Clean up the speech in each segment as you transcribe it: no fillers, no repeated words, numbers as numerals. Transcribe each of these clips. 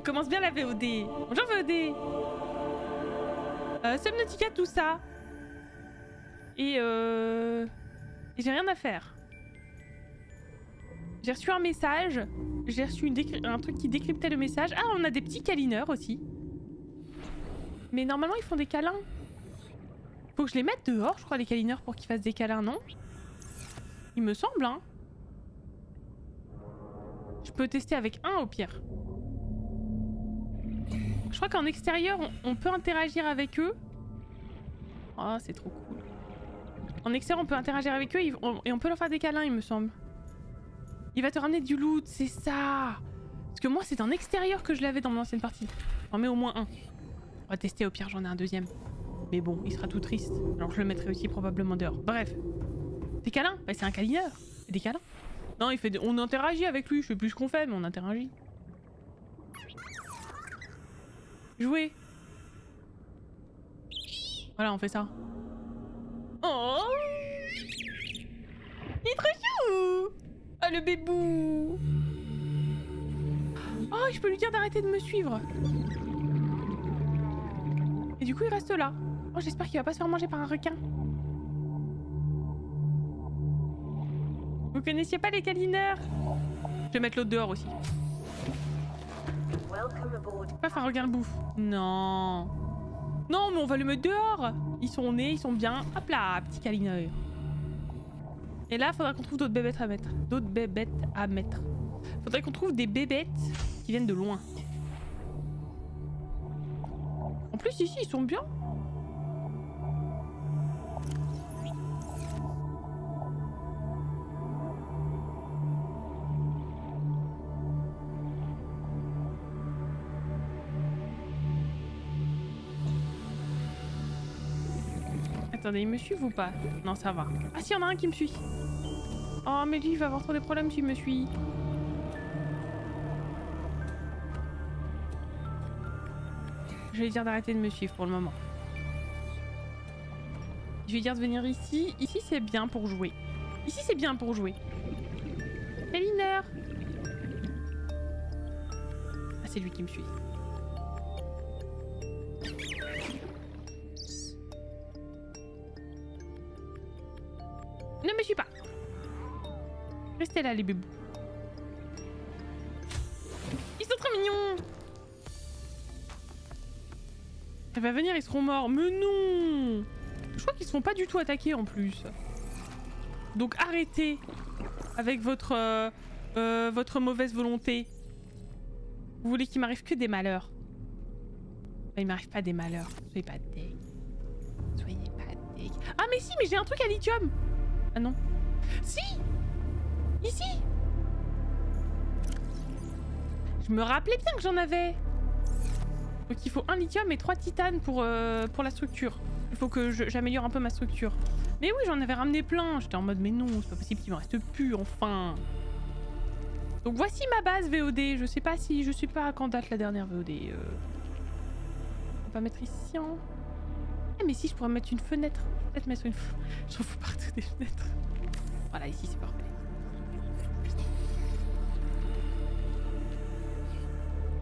On commence bien la VOD. Bonjour VOD. Subnautica, tout ça. Et j'ai rien à faire. J'ai reçu un message. J'ai reçu un truc qui décryptait le message. Ah, on a des petits câlineurs aussi. Mais normalement, ils font des câlins. Faut que je les mette dehors, je crois, les câlineurs, pour qu'ils fassent des câlins, non? Il me semble, hein. Je peux tester avec un, au pire. Je crois qu'en extérieur, on peut interagir avec eux. Oh, c'est trop cool. En extérieur, on peut interagir avec eux et on peut leur faire des câlins, il me semble. Il va te ramener du loot, c'est ça! Parce que moi, c'est en extérieur que je l'avais dans mon ancienne partie. J'en mets au moins un. On va tester, au pire, j'en ai un deuxième. Mais bon, il sera tout triste. Alors je le mettrai aussi probablement dehors. Bref. Des câlins? Bah, c'est un câlineur. C'est des câlins. Non, il fait on interagit avec lui. Je sais plus ce qu'on fait, mais on interagit. Jouer. Voilà, on fait ça. Oh! Il est trop chou! Ah, oh, le bébou! Oh, je peux lui dire d'arrêter de me suivre. Et du coup, il reste là. Oh, j'espère qu'il va pas se faire manger par un requin. Vous connaissiez pas les câlineurs? Je vais mettre l'autre dehors aussi. Paf, un requin le bouffe. Non. Non, mais on va le mettre dehors. Ils sont nés, ils sont bien. Hop là, petit câlineur. Et là, faudra qu'on trouve d'autres bébêtes à mettre. Faudrait qu'on trouve des bébêtes qui viennent de loin. En plus, ici, ils sont bien. Attendez, ils me suivent ou pas? Non, ça va. Ah si, il y en a un qui me suit. Oh, mais lui, il va avoir trop de problèmes s'il me suit. Je vais lui dire d'arrêter de me suivre pour le moment. Je vais lui dire de venir ici. Ici, c'est bien pour jouer. Ici, c'est bien pour jouer. Câlineur. Ah, c'est lui qui me suit. Ne me suis pas. Restez là, les bébous. Ils sont trop mignons. Elle va venir, ils seront morts. Mais non! Je crois qu'ils seront pas du tout attaqués en plus. Donc arrêtez avec votre, votre mauvaise volonté. Vous voulez qu'il m'arrive que des malheurs. Bah, il m'arrive pas des malheurs. Soyez pas deg. Soyez pas deg. Ah mais si, mais j'ai un truc à lithium. Ah non. Si! Ici! Je me rappelais bien que j'en avais. Donc il faut un lithium et 3 titanes pour la structure. Il faut que j'améliore un peu ma structure. Mais oui, j'en avais ramené plein. J'étais en mode mais non, c'est pas possible qu'il m'en reste plus, enfin. Donc voici ma base VOD. Je sais pas si je sais pas à quand date la dernière VOD. On va pas mettre ici en... Ah mais si, je pourrais mettre une fenêtre. Peut-être mettre une fenêtre. J'en fous partout des fenêtres. Voilà, ici c'est parfait.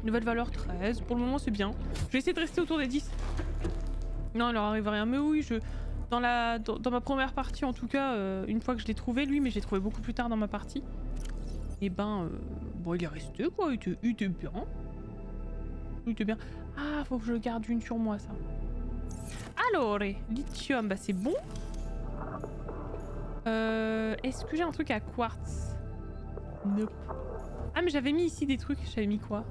Nouvelle valeur 13, pour le moment c'est bien. Je vais essayer de rester autour des 10. Non, il leur arrive rien, mais oui, dans ma première partie en tout cas, une fois que je l'ai trouvé lui, mais je l'ai trouvé beaucoup plus tard dans ma partie. Et ben, bon il est resté quoi, il était bien. Il était bien. Ah, faut que je garde une sur moi ça. Alors, lithium, bah c'est bon. Est-ce que j'ai un truc à quartz? Nope. Ah mais j'avais mis ici des trucs, j'avais mis quoi?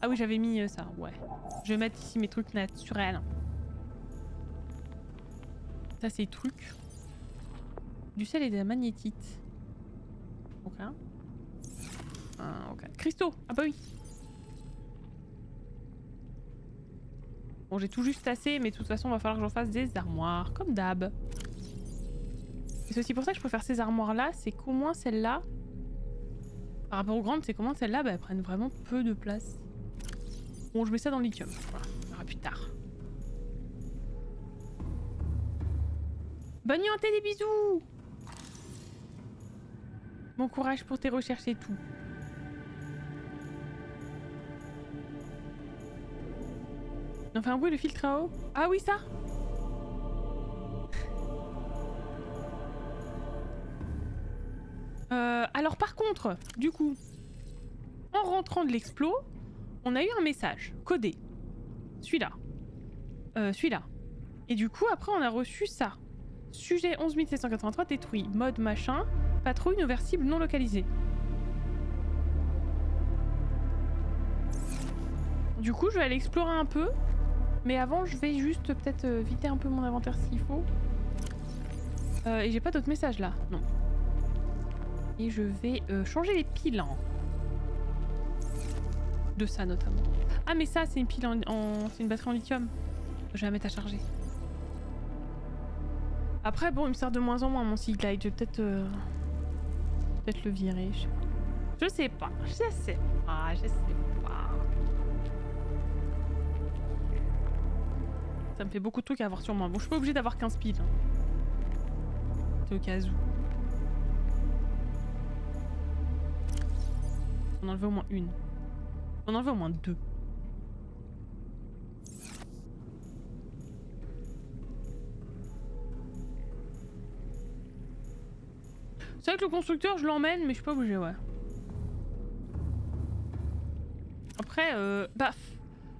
Ah oui, j'avais mis ça, ouais. Je vais mettre ici mes trucs naturels. Ça, c'est trucs. Du sel et de la magnétite. Ok. Ah, ok. Cristaux. Ah bah oui. Bon, j'ai tout juste assez, mais de toute façon, il va falloir que j'en fasse des armoires, comme d'hab. Et c'est aussi pour ça que je préfère ces armoires-là, c'est qu'au moins celles-là, par rapport aux grandes, c'est comment celles-là, bah, elles prennent vraiment peu de place. Bon, je mets ça dans le lithium. Voilà, on verra plus tard. Bonne nuit, des bisous! Bon courage pour tes recherches et tout. On fait un bruit de filtre à eau. Ah oui, ça. Alors par contre, du coup, en rentrant de l'explo, on a eu un message codé. Celui-là. Celui-là. Et du coup, après, on a reçu ça. Sujet 11783 détruit. Mode machin. Patrouille nouvelle cible non localisée. Du coup, je vais aller explorer un peu. Mais avant, je vais juste peut-être vider un peu mon inventaire s'il faut. Et j'ai pas d'autres messages là. Non. Et je vais changer les piles. Hein. De ça notamment. Ah mais ça, c'est une pile c'est une batterie en lithium. Je vais la mettre à charger. Après, bon, il me sert de moins en moins mon Seaglide. Je vais peut-être le virer. Je sais pas. Je sais pas. Ça me fait beaucoup de trucs à avoir sur moi. Bon, je suis pas obligée d'avoir 15 piles. Hein. C'est au cas où. On enlevait au moins une. On enlevait au moins deux. C'est vrai que le constructeur, je l'emmène, mais je suis pas obligée, ouais. Après,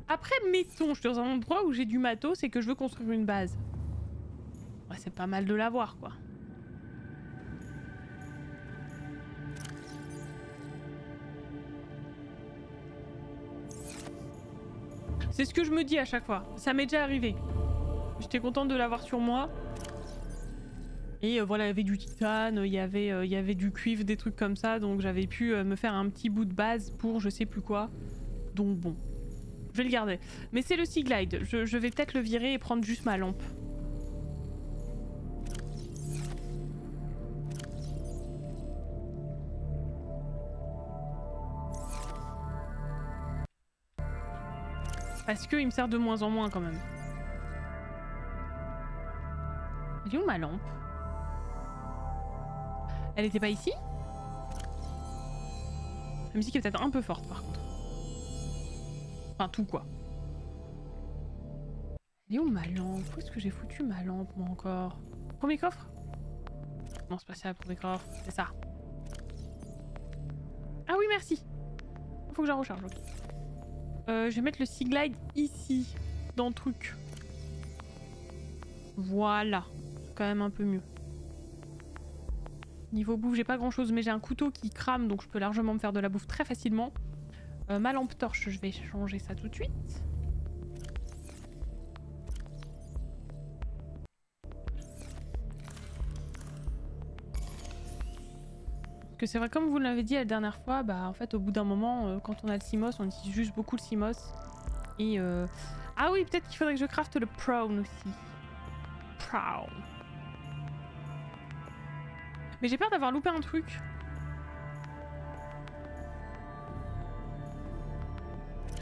après, mettons, je suis dans un endroit où j'ai du matos et que je veux construire une base. Ouais, c'est pas mal de l'avoir, quoi. C'est ce que je me dis à chaque fois. Ça m'est déjà arrivé. J'étais contente de l'avoir sur moi. Et voilà, il y avait du titane, il y avait du cuivre, des trucs comme ça. Donc j'avais pu me faire un petit bout de base pour je sais plus quoi. Donc bon, je vais le garder. Mais c'est le Seaglide. Je vais peut-être le virer et prendre juste ma lampe. Parce qu'il me sert de moins en moins quand même. Elle est où ma lampe ? Elle était pas ici? La musique est peut-être un peu forte par contre. Enfin tout quoi. Elle est où ma lampe? Où est-ce que j'ai foutu ma lampe moi encore? Premier coffre? Non c'est pas ça, premier coffre, c'est ça. Ah oui merci. Faut que je la recharge. Okay. Je vais mettre le Seaglide ici, dans le truc. Voilà, c'est quand même un peu mieux. Niveau bouffe, j'ai pas grand chose, mais j'ai un couteau qui crame, donc je peux largement me faire de la bouffe très facilement. Ma lampe torche, je vais changer ça tout de suite. Parce que c'est vrai, comme vous l'avez dit la dernière fois, bah en fait, au bout d'un moment, quand on a le Seamoth, on utilise juste beaucoup le Seamoth. Et ah oui, peut-être qu'il faudrait que je crafte le Prawn aussi. Prawn. Mais j'ai peur d'avoir loupé un truc.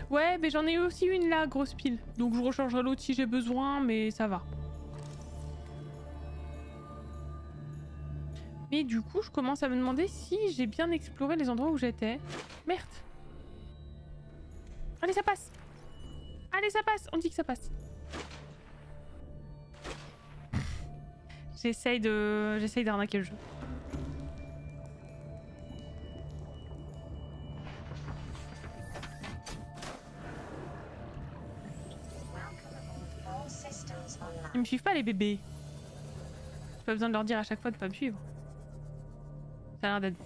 Ouais, mais j'en ai aussi une là, grosse pile. Donc je rechargerai l'autre si j'ai besoin, mais ça va. Mais du coup, je commence à me demander si j'ai bien exploré les endroits où j'étais. Merde. Allez, ça passe. Allez, ça passe. On dit que ça passe. J'essaye d'arnaquer le jeu. Ils me suivent pas les bébés. J'ai pas besoin de leur dire à chaque fois de pas me suivre. Ça a l'air d'être...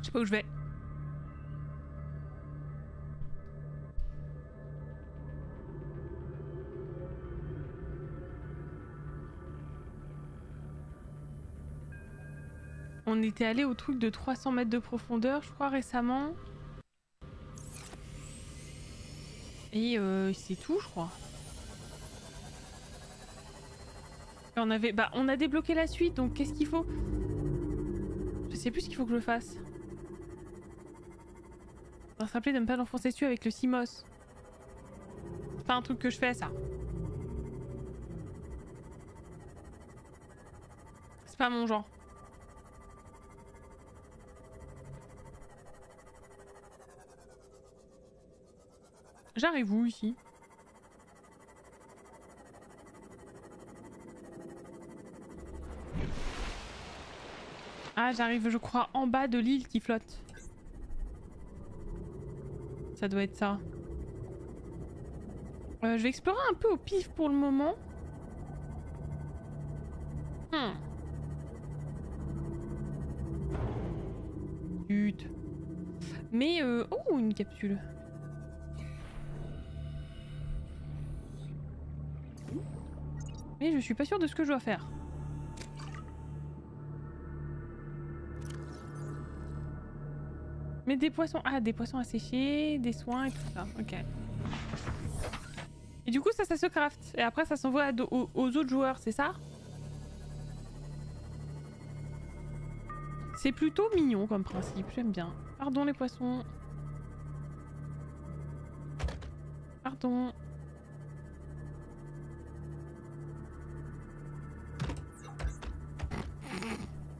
Je sais pas où je vais. On était allé au truc de 300 mètres de profondeur, je crois, récemment. Et c'est tout, je crois. Et on avait... Bah, on a débloqué la suite, donc qu'est-ce qu'il faut? Je sais plus ce qu'il faut que je fasse. On va se rappeler de ne pas l'enfoncer dessus avec le Seamoth. C'est pas un truc que je fais, ça. pas mon genre. J'arrive où ici? Ah, j'arrive, je crois, en bas de l'île qui flotte. Ça doit être ça. Je vais explorer un peu au pif pour le moment. Chut. Mais oh, une capsule. Mais je suis pas sûre de ce que je dois faire. Mais des poissons... Ah, des poissons asséchés, des soins et tout ça. Ok. Et du coup, ça se craft. Et après, ça s'envoie aux autres joueurs, c'est ça? C'est plutôt mignon comme principe, j'aime bien. Pardon les poissons. Pardon.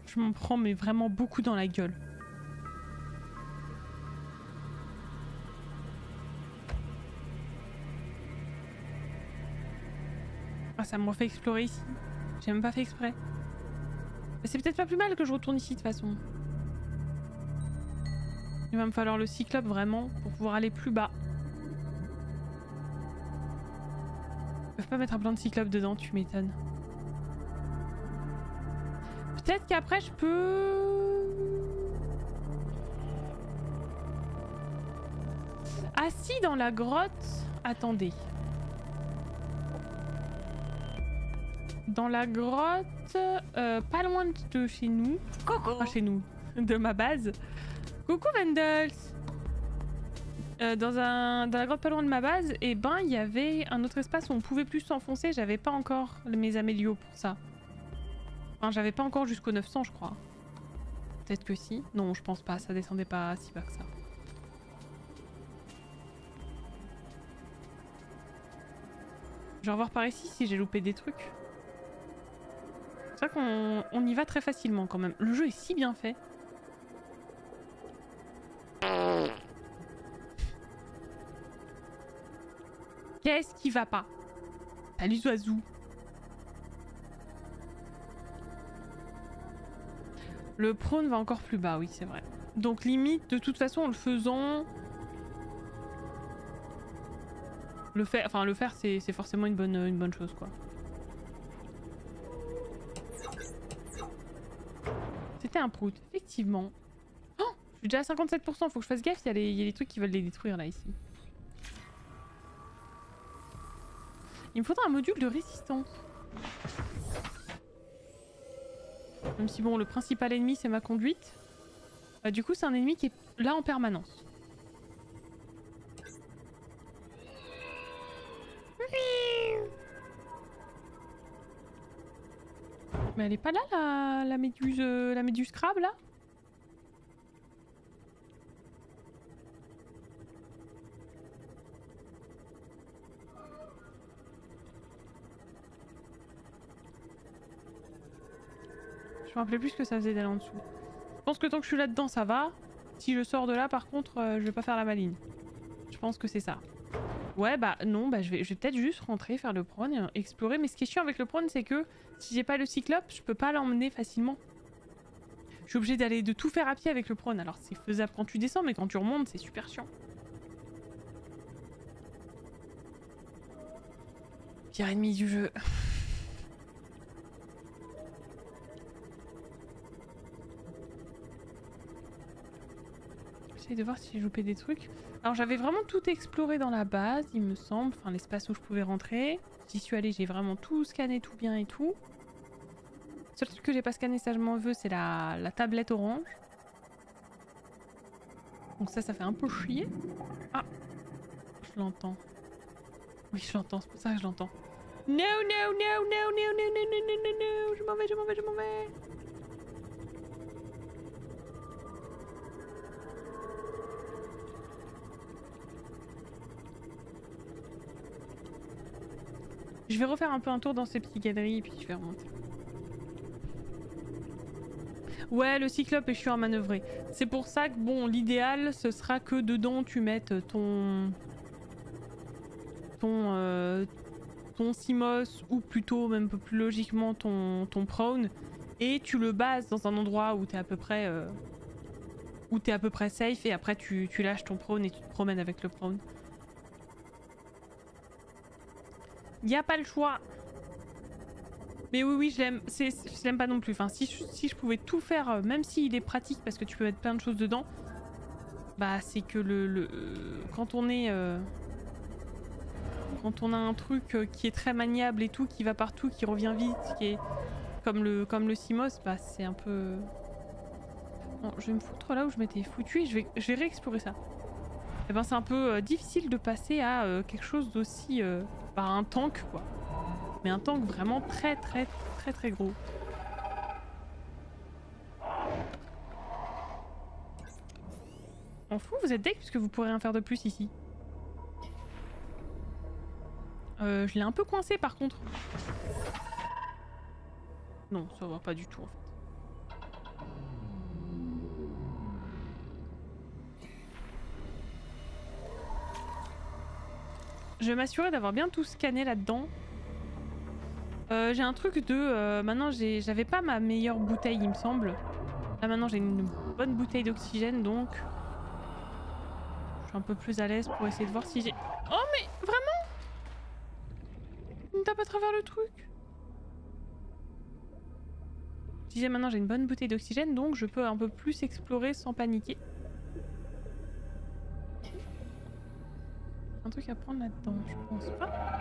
Je m'en prends mais vraiment beaucoup dans la gueule. Ça me refait explorer ici. J'ai même pas fait exprès. C'est peut-être pas plus mal que je retourne ici de toute façon. Il va me falloir le Cyclope vraiment pour pouvoir aller plus bas. Ils peuvent pas mettre un plan de Cyclope dedans, tu m'étonnes. Peut-être qu'après je peux... Assis dans la grotte... Attendez. Dans la grotte, pas loin de chez nous. Coucou. Enfin, chez nous, de ma base. Coucou Vendels. Dans la grotte pas loin de ma base, et ben il y avait un autre espace où on pouvait plus s'enfoncer. J'avais pas encore mes amélios pour ça. Enfin, j'avais pas encore jusqu'au 900, je crois. Peut-être que si. Non, je pense pas. Ça descendait pas si bas que ça. Je vais revoir par ici si j'ai loupé des trucs. C'est vrai qu'on y va très facilement quand même. Le jeu est si bien fait. Qu'est-ce qui va pas? Salut Zoazou. Le prône va encore plus bas, oui c'est vrai. Donc limite, de toute façon en le faisant... Le faire c'est forcément une bonne chose quoi. C'était un prout, effectivement. Oh, je suis déjà à 57%, faut que je fasse gaffe, il y a des trucs qui veulent les détruire là, ici. Il me faudra un module de résistance. Même si bon, le principal ennemi c'est ma conduite. Du coup c'est un ennemi qui est là en permanence. Mais elle est pas là la méduse crabe là? Je me rappelais plus ce que ça faisait d'aller en dessous. Je pense que tant que je suis là-dedans ça va. Si je sors de là par contre je vais pas faire la maligne. Je pense que c'est ça. Ouais bah non, bah je vais peut-être juste rentrer, faire le prône, et explorer. Mais ce qui est chiant avec le prône c'est que si j'ai pas le Cyclope, je peux pas l'emmener facilement. Je suis obligée d'aller de tout faire à pied avec le prône. Alors c'est faisable quand tu descends mais quand tu remontes c'est super chiant. Pire ennemi du jeu. J'essaie de voir si j'ai loupé des trucs. Alors j'avais vraiment tout exploré dans la base, il me semble, enfin l'espace où je pouvais rentrer. J'y suis allée, j'ai vraiment tout scanné, tout bien et tout. Le seul truc que j'ai pas scanné, ça je m'en veux, c'est la tablette orange. Donc ça fait un peu chier. Ah, je l'entends. Oui, je l'entends, c'est pour ça que je l'entends. Non, non, non, non, non, non, non, non, non, non, non, je m'en vais. Je vais refaire un peu un tour dans ces petites galeries et puis je vais remonter. Ouais, le cyclope est chiant à manœuvrer. C'est pour ça que, bon, l'idéal, ce sera que dedans, tu mettes ton Seamoth, ou plutôt, même plus logiquement, ton Prawn, et tu le bases dans un endroit où t'es à peu près... où t'es à peu près safe, et après tu lâches ton Prawn et tu te promènes avec le Prawn. Y'a pas le choix. Mais oui, je l'aime. Je l'aime pas non plus. Enfin, si je pouvais tout faire, même s'il est pratique parce que tu peux mettre plein de choses dedans, bah c'est que quand on est... quand on a un truc qui est très maniable et tout, qui va partout, qui revient vite, qui est comme le Seamoth, bah c'est un peu... Bon, je vais me foutre là où je m'étais foutu et je vais réexplorer ça. Et ben c'est un peu difficile de passer à quelque chose d'aussi... bah un tank quoi. Mais un tank vraiment très très très très gros. En fou, vous êtes deck puisque vous pourrez rien faire de plus ici. Je l'ai un peu coincé par contre. Non, ça va pas du tout en fait. Je vais m'assurer d'avoir bien tout scanné là-dedans. J'ai un truc de... maintenant, j'avais pas ma meilleure bouteille, il me semble. Là, maintenant, j'ai une bonne bouteille d'oxygène, donc... Je suis un peu plus à l'aise pour essayer de voir si j'ai... Oh, mais vraiment? Il me tape à travers le truc. Je disais, maintenant, j'ai une bonne bouteille d'oxygène, donc je peux un peu plus explorer sans paniquer. Un truc à prendre là-dedans, je pense pas.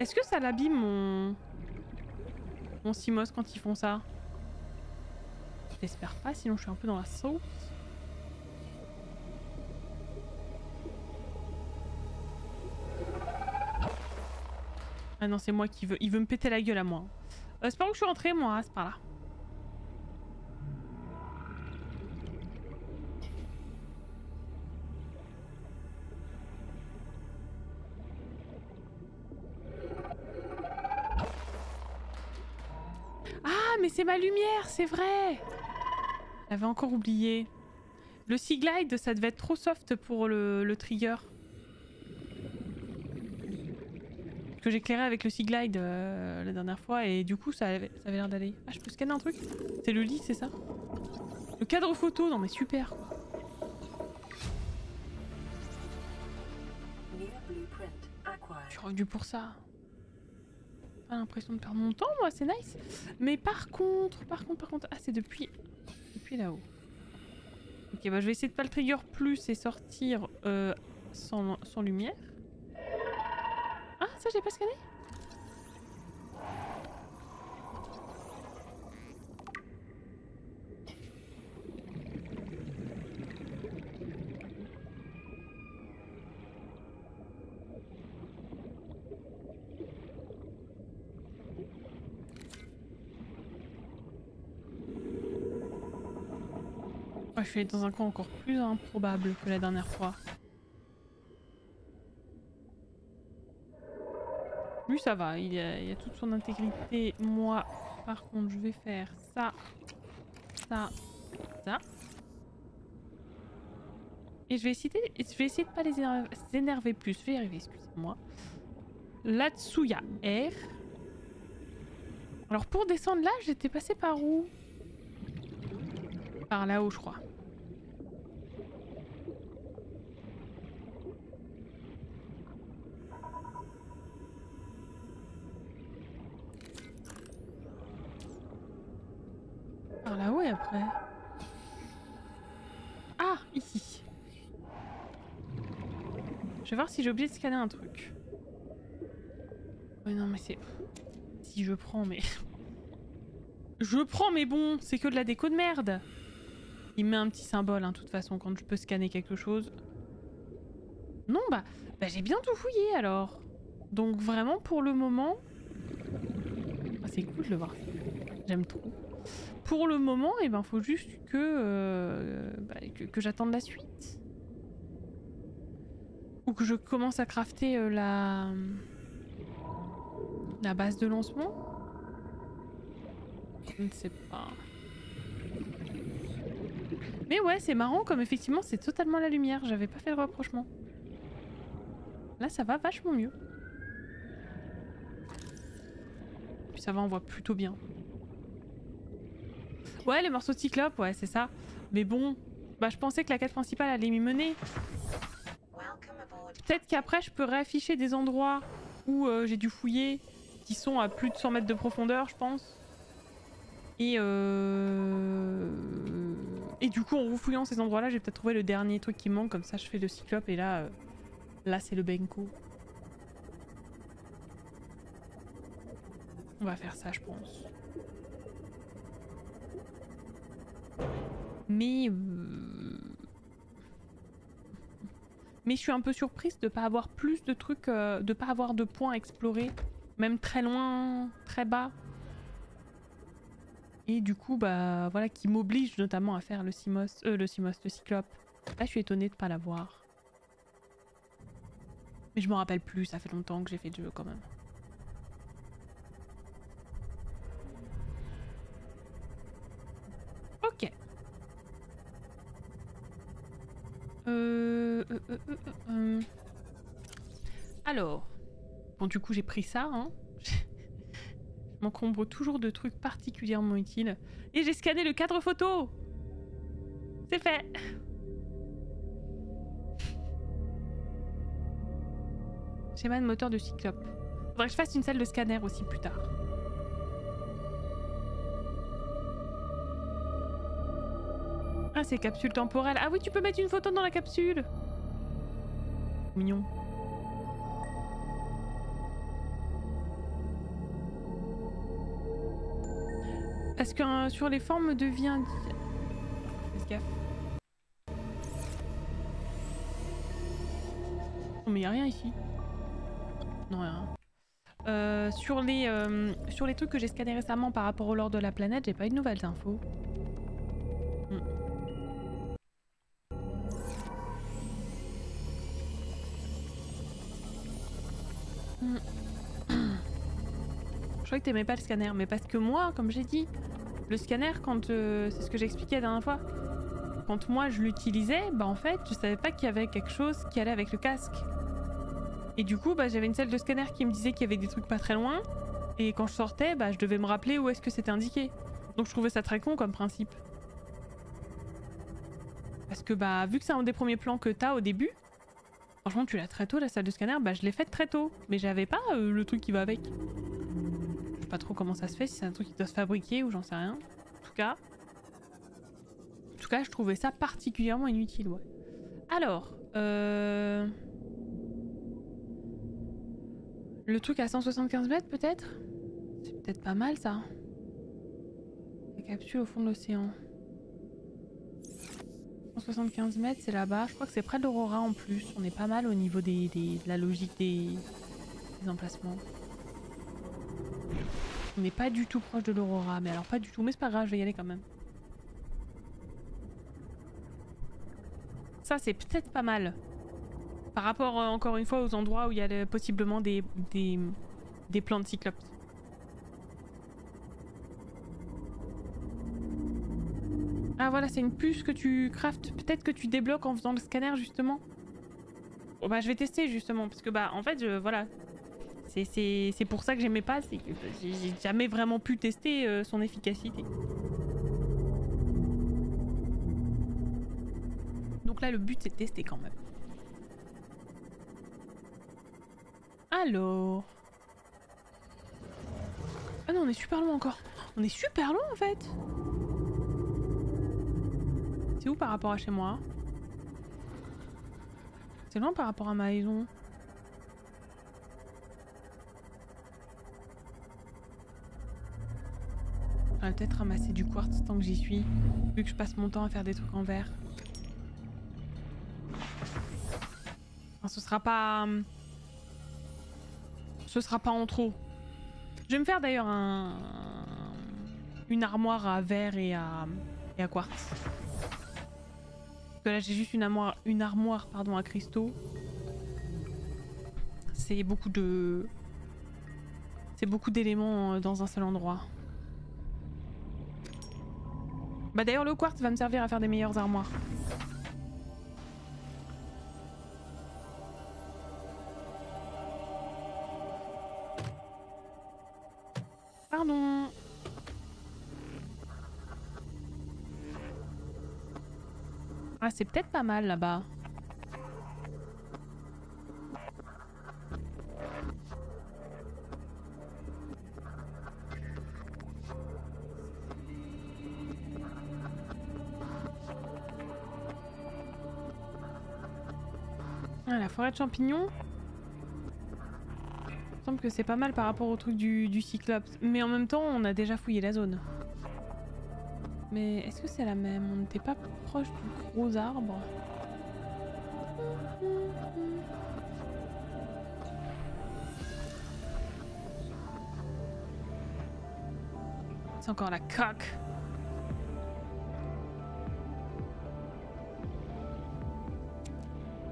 Est-ce que ça l'abîme mon Seamoth quand ils font ça? Je l'espère pas, sinon je suis un peu dans la sauce. Ah non, c'est moi qui veux. Il veut me péter la gueule à moi. C'est par où je suis rentrée, moi, c'est par là. C'est ma lumière, c'est vrai. J'avais encore oublié. Le Seaglide, ça devait être trop soft pour le trigger. Que j'éclairais avec le Seaglide la dernière fois et du coup ça avait l'air d'aller. Ah, je peux scanner un truc? C'est le lit, c'est ça? Le cadre photo, non mais super quoi. Je suis revenu pour ça. Pas l'impression de perdre mon temps moi, c'est nice. Mais par contre, ah c'est depuis là-haut. Ok, bah je vais essayer de pas le trigger plus et sortir sans lumière. Ah ça j'ai pas scanné. Ouais, je suis allée dans un coin encore plus improbable que la dernière fois. Lui ça va, il a toute son intégrité. Moi par contre je vais faire ça, ça, ça. Et je vais essayer de pas les énerver plus. Je vais y arriver, excusez-moi. Là-dessous il y a R. Alors pour descendre là j'étais passée par où? Par là-haut je crois. Après. Ah, ici. Je vais voir si j'ai oublié de scanner un truc. Ouais, non, mais c'est... Si je prends, mais... Je prends, mais bon, c'est que de la déco de merde. Il met un petit symbole, hein, de toute façon, quand je peux scanner quelque chose. Non, bah j'ai bien tout fouillé, alors. Donc vraiment, pour le moment... Ah, c'est cool de le voir. J'aime trop. Pour le moment, eh ben, faut juste que j'attende la suite. Ou que je commence à crafter la base de lancement. Je ne sais pas. Mais ouais, c'est marrant comme effectivement c'est totalement la lumière. J'avais pas fait le rapprochement. Là, ça va vachement mieux. Puis ça va, on voit plutôt bien. Ouais, les morceaux de Cyclope, ouais, c'est ça. Mais bon, bah je pensais que la quête principale allait m'y mener. Peut-être qu'après, je peux réafficher des endroits où j'ai dû fouiller, qui sont à plus de 100 mètres de profondeur, je pense. Et du coup, en refouillant ces endroits-là, j'ai peut-être trouvé le dernier truc qui manque, comme ça je fais le Cyclope et là, là c'est le Benko. On va faire ça, je pense. Mais je suis un peu surprise de pas avoir plus de trucs, de pas avoir de points à explorer, même très loin, très bas. Et du coup, bah voilà, qui m'oblige notamment à faire le Cyclope. Là, je suis étonnée de pas l'avoir. Mais je m'en rappelle plus, ça fait longtemps que j'ai fait le jeu quand même. Ok. Alors. Bon, du coup, j'ai pris ça, hein. Je m'encombre toujours de trucs particulièrement utiles. Et j'ai scanné le cadre photo! C'est fait! Schéma de moteur de Cyclope. Faudrait que je fasse une salle de scanner aussi plus tard. Ah, c'est capsule temporelle. Ah oui, tu peux mettre une photo dans la capsule! Mignon. Parce que sur les formes de vie indienne. Fais gaffe. Non mais y'a rien ici. Non y'a rien. Sur les trucs que j'ai scannés récemment par rapport au lore de la planète, j'ai pas eu de nouvelles infos. Je crois que t'aimais pas le scanner, mais parce que moi, comme j'ai dit, le scanner, quand c'est ce que j'expliquais la dernière fois, quand moi je l'utilisais, bah en fait, je savais pas qu'il y avait quelque chose qui allait avec le casque. Et du coup, bah j'avais une salle de scanner qui me disait qu'il y avait des trucs pas très loin, et quand je sortais, bah je devais me rappeler où est-ce que c'était indiqué. Donc je trouvais ça très con comme principe. Parce que bah vu que c'est un des premiers plans que t'as au début, franchement tu l'as très tôt la salle de scanner, bah je l'ai faite très tôt, mais j'avais pas le truc qui va avec. Je sais pas trop comment ça se fait, si c'est un truc qui doit se fabriquer ou j'en sais rien. En tout cas, je trouvais ça particulièrement inutile, ouais. Alors, le truc à 175 mètres peut-être? C'est peut-être pas mal ça. La capsule au fond de l'océan. 175 mètres, c'est là-bas. Je crois que c'est près de l'Aurora en plus. On est pas mal au niveau de la logique des emplacements. On n'est pas du tout proche de l'Aurora, mais alors pas du tout, mais c'est pas grave, je vais y aller quand même. Ça c'est peut-être pas mal. Par rapport encore une fois aux endroits où il y a possiblement des plans de Cyclopes. Ah voilà, c'est une puce que tu craftes, peut-être que tu débloques en faisant le scanner justement. Bon bah je vais tester justement, parce que bah en fait voilà. C'est pour ça que j'aimais pas, c'est que j'ai jamais vraiment pu tester son efficacité. Donc là, le but c'est de tester quand même. Alors... Ah non, on est super loin encore. On est super loin en fait. C'est où par rapport à chez moi? C'est loin par rapport à ma maison. On va peut-être ramasser du quartz tant que j'y suis, vu que je passe mon temps à faire des trucs en verre. Enfin, ce sera pas en trop. Je vais me faire d'ailleurs une armoire à verre et à quartz. Parce que là j'ai juste une armoire, pardon, à cristaux. C'est beaucoup d'éléments dans un seul endroit. Bah d'ailleurs le quartz va me servir à faire des meilleures armoires. Pardon. Ah c'est peut-être pas mal là-bas. Ah, la forêt de champignons. Il me semble que c'est pas mal par rapport au truc du Cyclops. Mais en même temps, on a déjà fouillé la zone. Mais est-ce que c'est la même? On n'était pas proche du gros arbre? C'est encore la coque!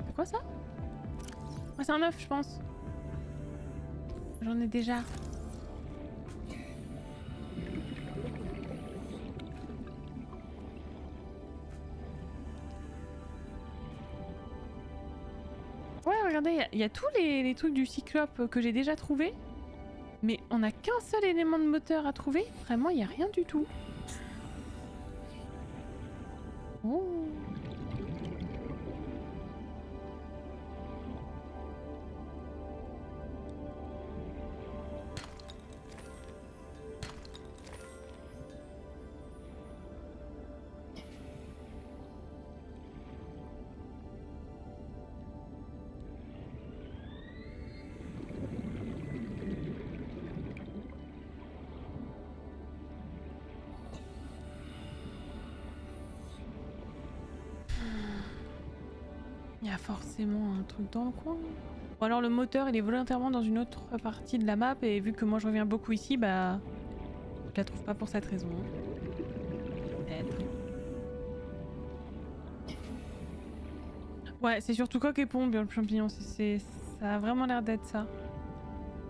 C'est quoi ça? Ah, c'est un œuf, je pense. J'en ai déjà. Ouais, regardez, il y a tous les trucs du Cyclope que j'ai déjà trouvés. Mais on n'a qu'un seul élément de moteur à trouver. Vraiment, il n'y a rien du tout. Oh. Il y a forcément un truc dans le coin. Ou alors le moteur il est volontairement dans une autre partie de la map et vu que moi je reviens beaucoup ici, bah je la trouve pas pour cette raison. Peut-être. Ouais, c'est surtout coque et pompe, le champignon. Ça a vraiment l'air d'être ça.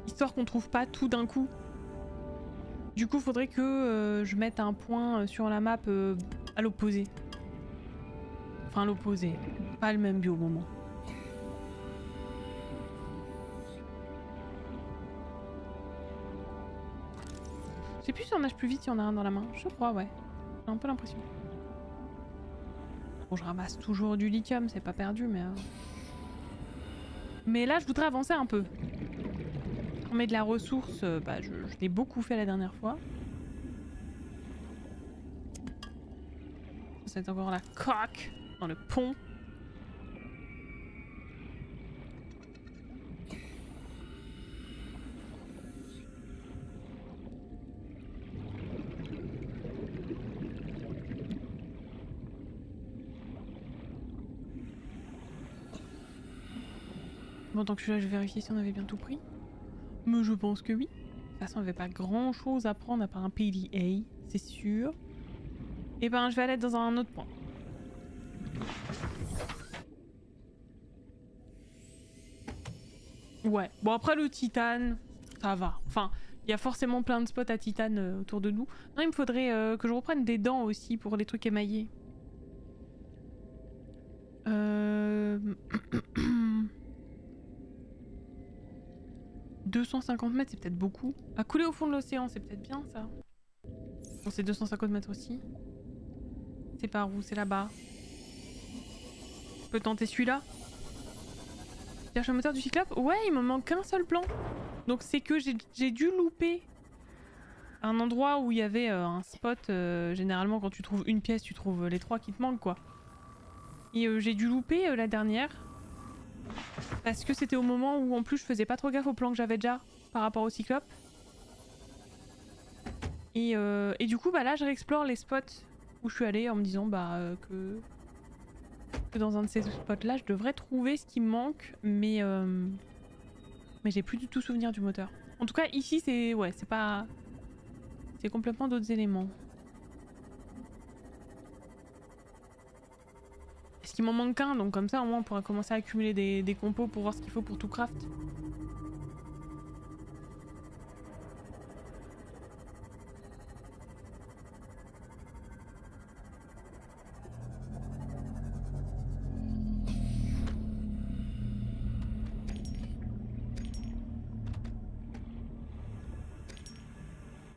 Histoire qu'on trouve pas tout d'un coup. Du coup, faudrait que je mette un point sur la map à l'opposé. Enfin, l'opposé. Pas le même bio moment. Je sais plus si on nage plus vite, si on a un dans la main. Je crois, ouais. J'ai un peu l'impression. Bon, je ramasse toujours du lithium, c'est pas perdu, mais... Mais là, je voudrais avancer un peu. On met de la ressource, bah, je l'ai beaucoup fait la dernière fois. C'est encore la coque dans le pont. Bon, tant que je suis là, je vais vérifier si on avait bien tout pris. Mais je pense que oui. De toute façon, on n'avait pas grand chose à prendre à part un PDA, c'est sûr. Et ben, je vais aller dans un autre point. Ouais. Bon, après le titane, ça va. Enfin, il y a forcément plein de spots à titane autour de nous. Non, il me faudrait que je reprenne des dents aussi pour les trucs émaillés. 250 mètres, c'est peut-être beaucoup. À couler au fond de l'océan, c'est peut-être bien ça. Bon, c'est 250 mètres aussi. C'est par où? C'est là-bas. Je peux tenter celui-là. Cherche le moteur du Cyclope? Ouais, il me manque qu'un seul plan. Donc c'est que j'ai dû louper un endroit où il y avait un spot. Généralement, quand tu trouves une pièce, tu trouves les trois qui te manquent, quoi. Et j'ai dû louper la dernière. Parce que c'était au moment où en plus je faisais pas trop gaffe au plan que j'avais déjà par rapport au Cyclope. Et du coup bah là je réexplore les spots où je suis allée en me disant bah que dans un de ces spots là je devrais trouver ce qui me manque mais j'ai plus du tout souvenir du moteur. En tout cas ici c'est ouais c'est pas... c'est complètement d'autres éléments. Parce qu'il m'en manque qu'un, donc comme ça au moins on pourra commencer à accumuler des compos pour voir ce qu'il faut pour tout craft.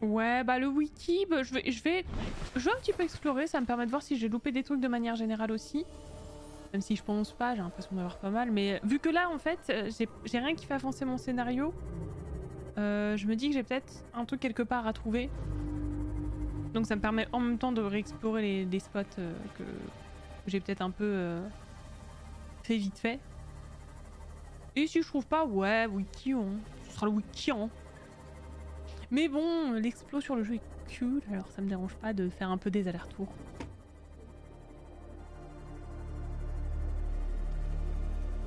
Ouais, bah le wiki, bah, je vais un petit peu explorer, ça me permet de voir si j'ai loupé des trucs de manière générale aussi. Même si je pense pas, j'ai l'impression d'avoir pas mal, mais vu que là en fait, j'ai rien qui fait avancer mon scénario, je me dis que j'ai peut-être un truc quelque part à trouver. Donc ça me permet en même temps de réexplorer les spots que j'ai peut-être un peu fait vite fait. Et si je trouve pas, ouais, wiki on, ce sera le wiki on. Mais bon, l'explo sur le jeu est cool, alors ça me dérange pas de faire un peu des allers-retours.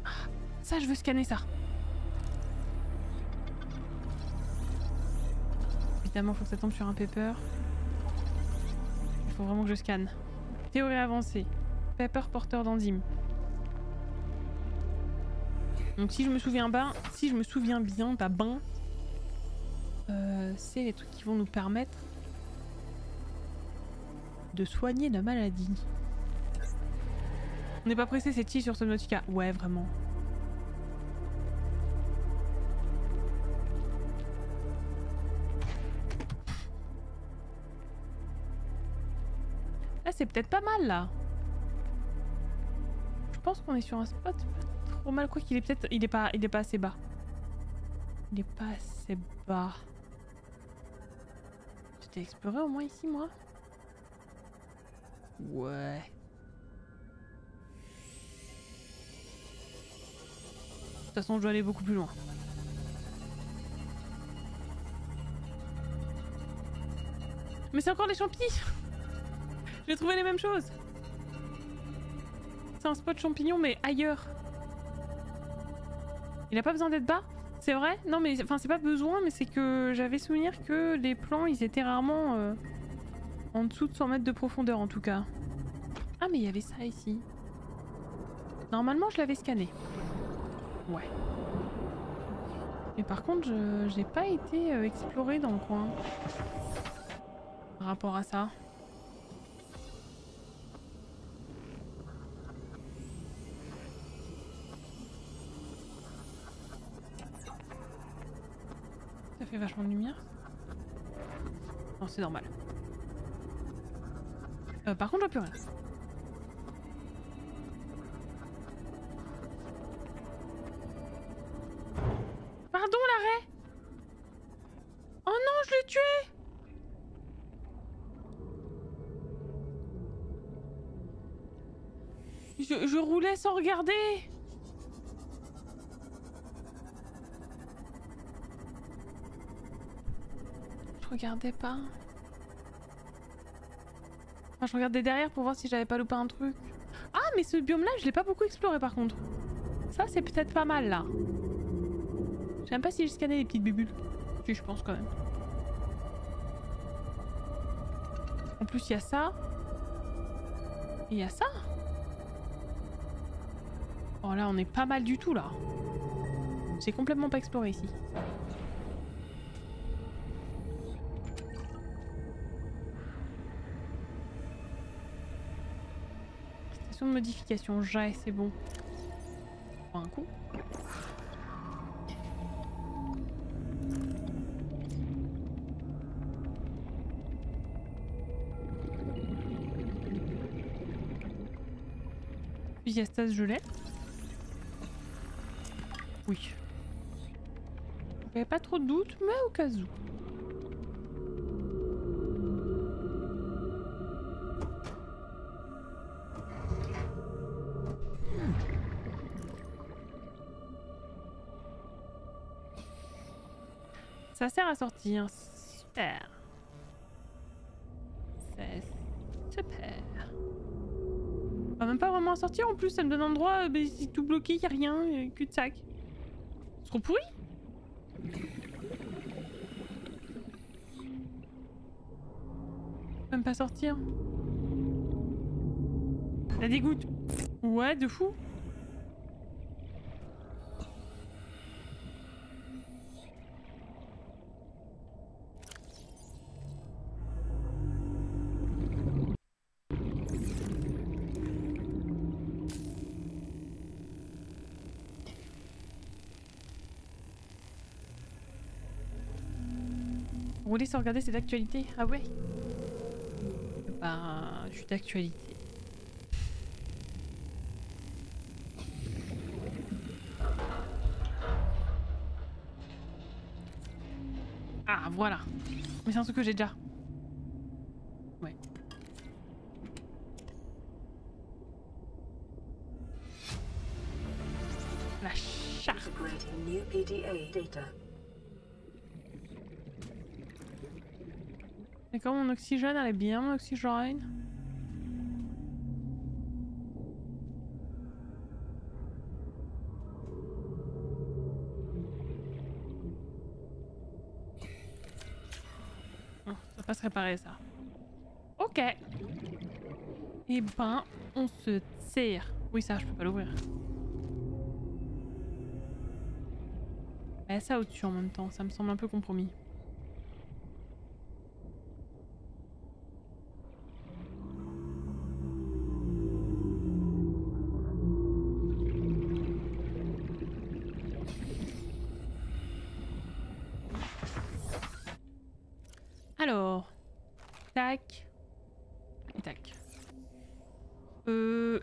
Ah, ça, je veux scanner ça. Évidemment, faut que ça tombe sur un paper. Il faut vraiment que je scanne. Théorie avancée. Paper porteur d'enzymes. Donc si je me souviens bien, c'est les trucs qui vont nous permettre de soigner la maladie. On n'est pas pressé, c'est chill sur Subnautica. Ouais, vraiment. Là, c'est peut-être pas mal, là. Je pense qu'on est sur un spot pas trop mal, quoi qu'il est peut-être... Il est pas assez bas. Il est pas assez bas. J'ai exploré au moins ici, moi. Ouais. De toute façon, je dois aller beaucoup plus loin. Mais c'est encore les champis. J'ai trouvé les mêmes choses. C'est un spot champignon, mais ailleurs. Il a pas besoin d'être bas. C'est vrai? Non mais, enfin c'est pas besoin, mais c'est que j'avais souvenir que les plans ils étaient rarement en dessous de 100 mètres de profondeur en tout cas. Ah mais il y avait ça ici. Normalement je l'avais scanné. Ouais. Mais par contre j'ai pas été explorée dans le coin. Par rapport à ça. Fait vachement de lumière. Non, c'est normal. Par contre, je vois plus rien. Pardon, l'arrêt. Oh non, je l'ai tué. Je roulais sans regarder. Je regardais pas. Enfin, je regardais derrière pour voir si j'avais pas loupé un truc. Ah, mais ce biome là, je l'ai pas beaucoup exploré par contre. Ça, c'est peut-être pas mal là. Je sais même pas si j'ai scanné les petites bulles. Si, je pense quand même. En plus, il y a ça. Il y a ça. Oh là, on est pas mal du tout là. J'ai complètement pas exploré ici. Modification, j'ai, c'est bon. On prend un coup. Diastase, je l'ai. Oui. J'avais pas trop de doute, mais au cas où. Ça sert à sortir. Super. C'est super. Enfin, même pas vraiment à sortir en plus, ça me donne un endroit tout bloqué, y a rien, y a cul-de-sac. C'est trop pourri. Même pas sortir. Ça dégoûte. Ouais, de fou. Rouler sans regarder, c'est d'actualité. Ah ouais? Bah, je suis d'actualité. Ah, voilà. Mais c'est un truc que j'ai déjà. Ouais. La charte. New PDA data. D'accord, mon oxygène, elle est bien, mon oxygène. Oh, ça va pas se réparer, ça. Ok. Eh ben, on se tire. Oui, ça, je peux pas l'ouvrir. Mais ça au-dessus en même temps, ça me semble un peu compromis.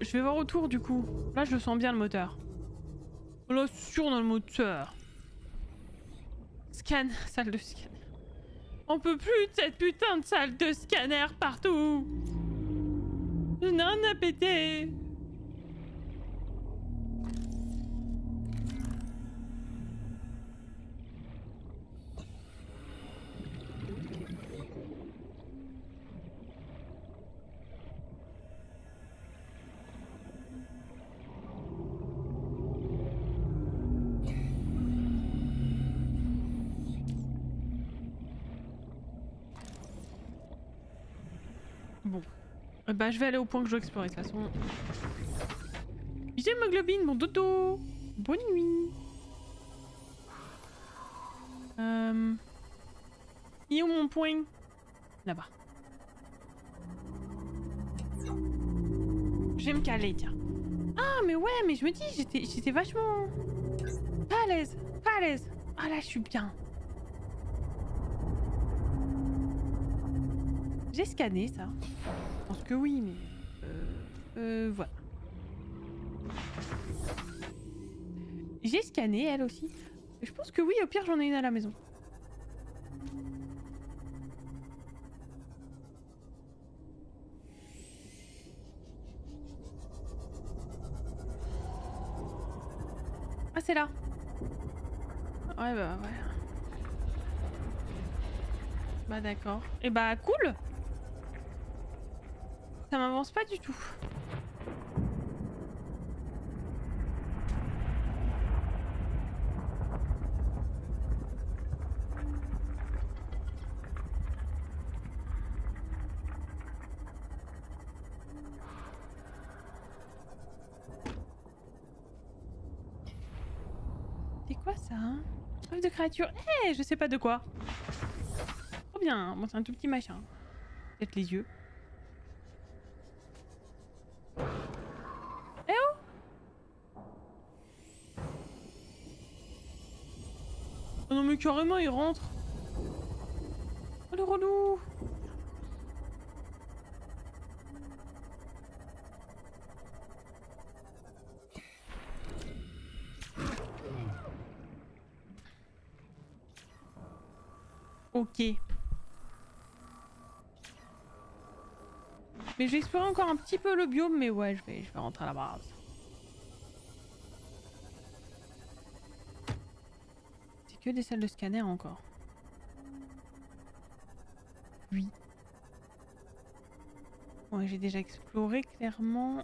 Je vais voir autour du coup. Là je le sens bien le moteur. Là sûr on a le moteur. Scan, salle de scanner. On peut plus de cette putain de salle de scanner partout. Je n'ai rien à péter. Bah je vais aller au point que je dois explorer de toute façon. J'ai ma globine, mon dodo. Bonne nuit. Il est où mon point? Là-bas. Je vais me caler, tiens. Ah mais ouais, mais je me dis, j'étais vachement... Pas à l'aise, pas à l'aise. Ah là, je suis bien. J'ai scanné ça. Je pense que oui, mais... voilà. J'ai scanné, elle aussi. Je pense que oui, au pire, j'en ai une à la maison. Ah, c'est là. Ouais, bah, ouais. Bah, d'accord. Et bah, cool! Ça m'avance pas du tout. C'est quoi ça, hein? Œuf de créature. Eh, hey, je sais pas de quoi. Trop bien. Bon, c'est un tout petit machin. Peut-être les yeux. Carrément, il rentre. Oh le relou. Ok. Mais je vais explorer encore un petit peu le biome, mais ouais, je vais rentrer à la base. Que des salles de scanner encore. Oui. Ouais, j'ai déjà exploré clairement.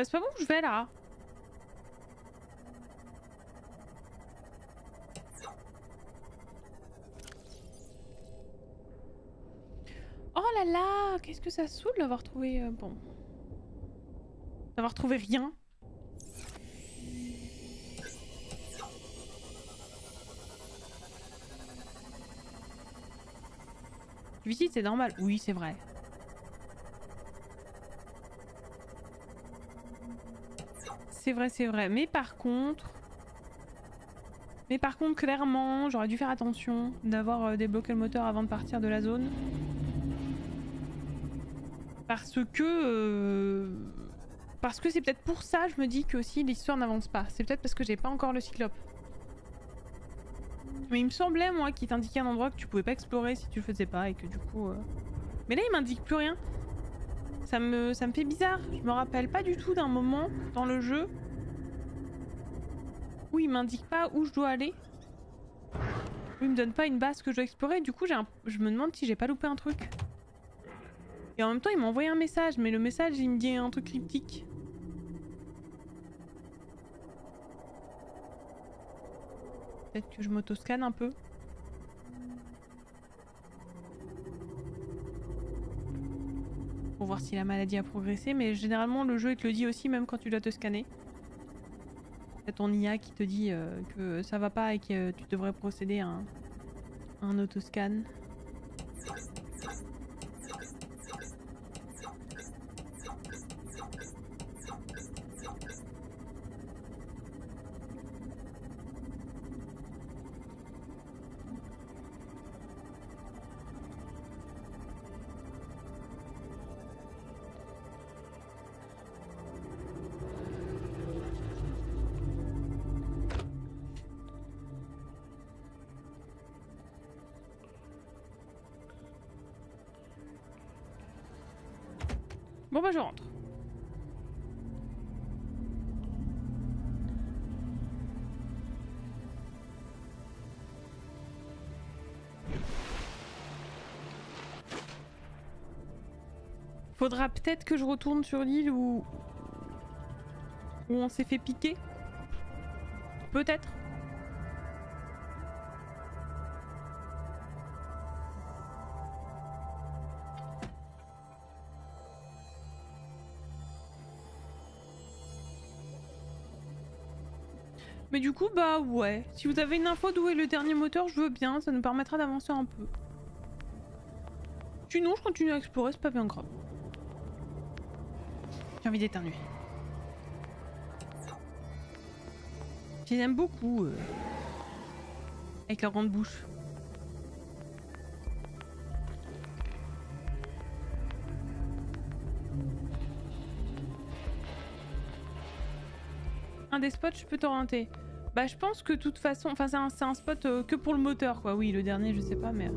C'est pas bon que je vais là. Qu'est-ce que ça saoule d'avoir trouvé... bon... D'avoir trouvé rien. Tu visites, c'est normal. Oui, c'est vrai. C'est vrai, c'est vrai. Mais par contre, clairement, j'aurais dû faire attention d'avoir débloqué le moteur avant de partir de la zone. Parce que c'est peut-être pour ça, je me dis que si l'histoire n'avance pas. C'est peut-être parce que j'ai pas encore le Cyclope. Mais il me semblait, moi, qu'il t'indiquait un endroit que tu pouvais pas explorer si tu le faisais pas et que du coup... Mais là, il m'indique plus rien. Ça me fait bizarre. Je me rappelle pas du tout d'un moment dans le jeu où il m'indique pas où je dois aller. Il me donne pas une base que je dois explorer. Du coup, je me demande si j'ai pas loupé un truc. Et en même temps, il m'a envoyé un message, mais le message, il me dit un truc cryptique. Peut-être que je m'auto-scanne un peu. Pour voir si la maladie a progressé, mais généralement le jeu il te le dit aussi même quand tu dois te scanner. C'est ton IA qui te dit que ça va pas et que tu devrais procéder à un auto-scan. Bon bah je rentre. Faudra peut-être que je retourne sur l'île où on s'est fait piquer. Peut-être. Mais du coup, bah ouais. Si vous avez une info d'où est le dernier moteur, je veux bien. Ça nous permettra d'avancer un peu. Sinon, je continue à explorer, c'est pas bien grave. J'ai envie d'éternuer. Je les aime beaucoup. Avec leur grande bouche. Un des spots, je peux t'orienter. Bah je pense que de toute façon, enfin c'est un spot que pour le moteur quoi, oui le dernier je sais pas mais...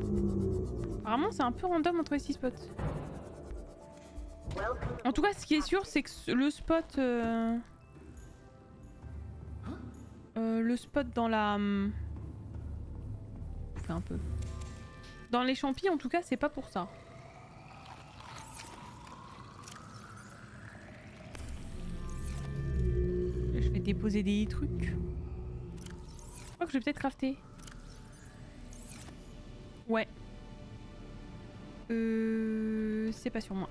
Apparemment c'est un peu random entre les 6 spots. En tout cas ce qui est sûr c'est que le spot... le spot dans la... Bouffer un peu. Dans les champis en tout cas c'est pas pour ça. Je vais déposer des trucs. Je crois que je vais peut-être crafter. Ouais. C'est pas sur moi.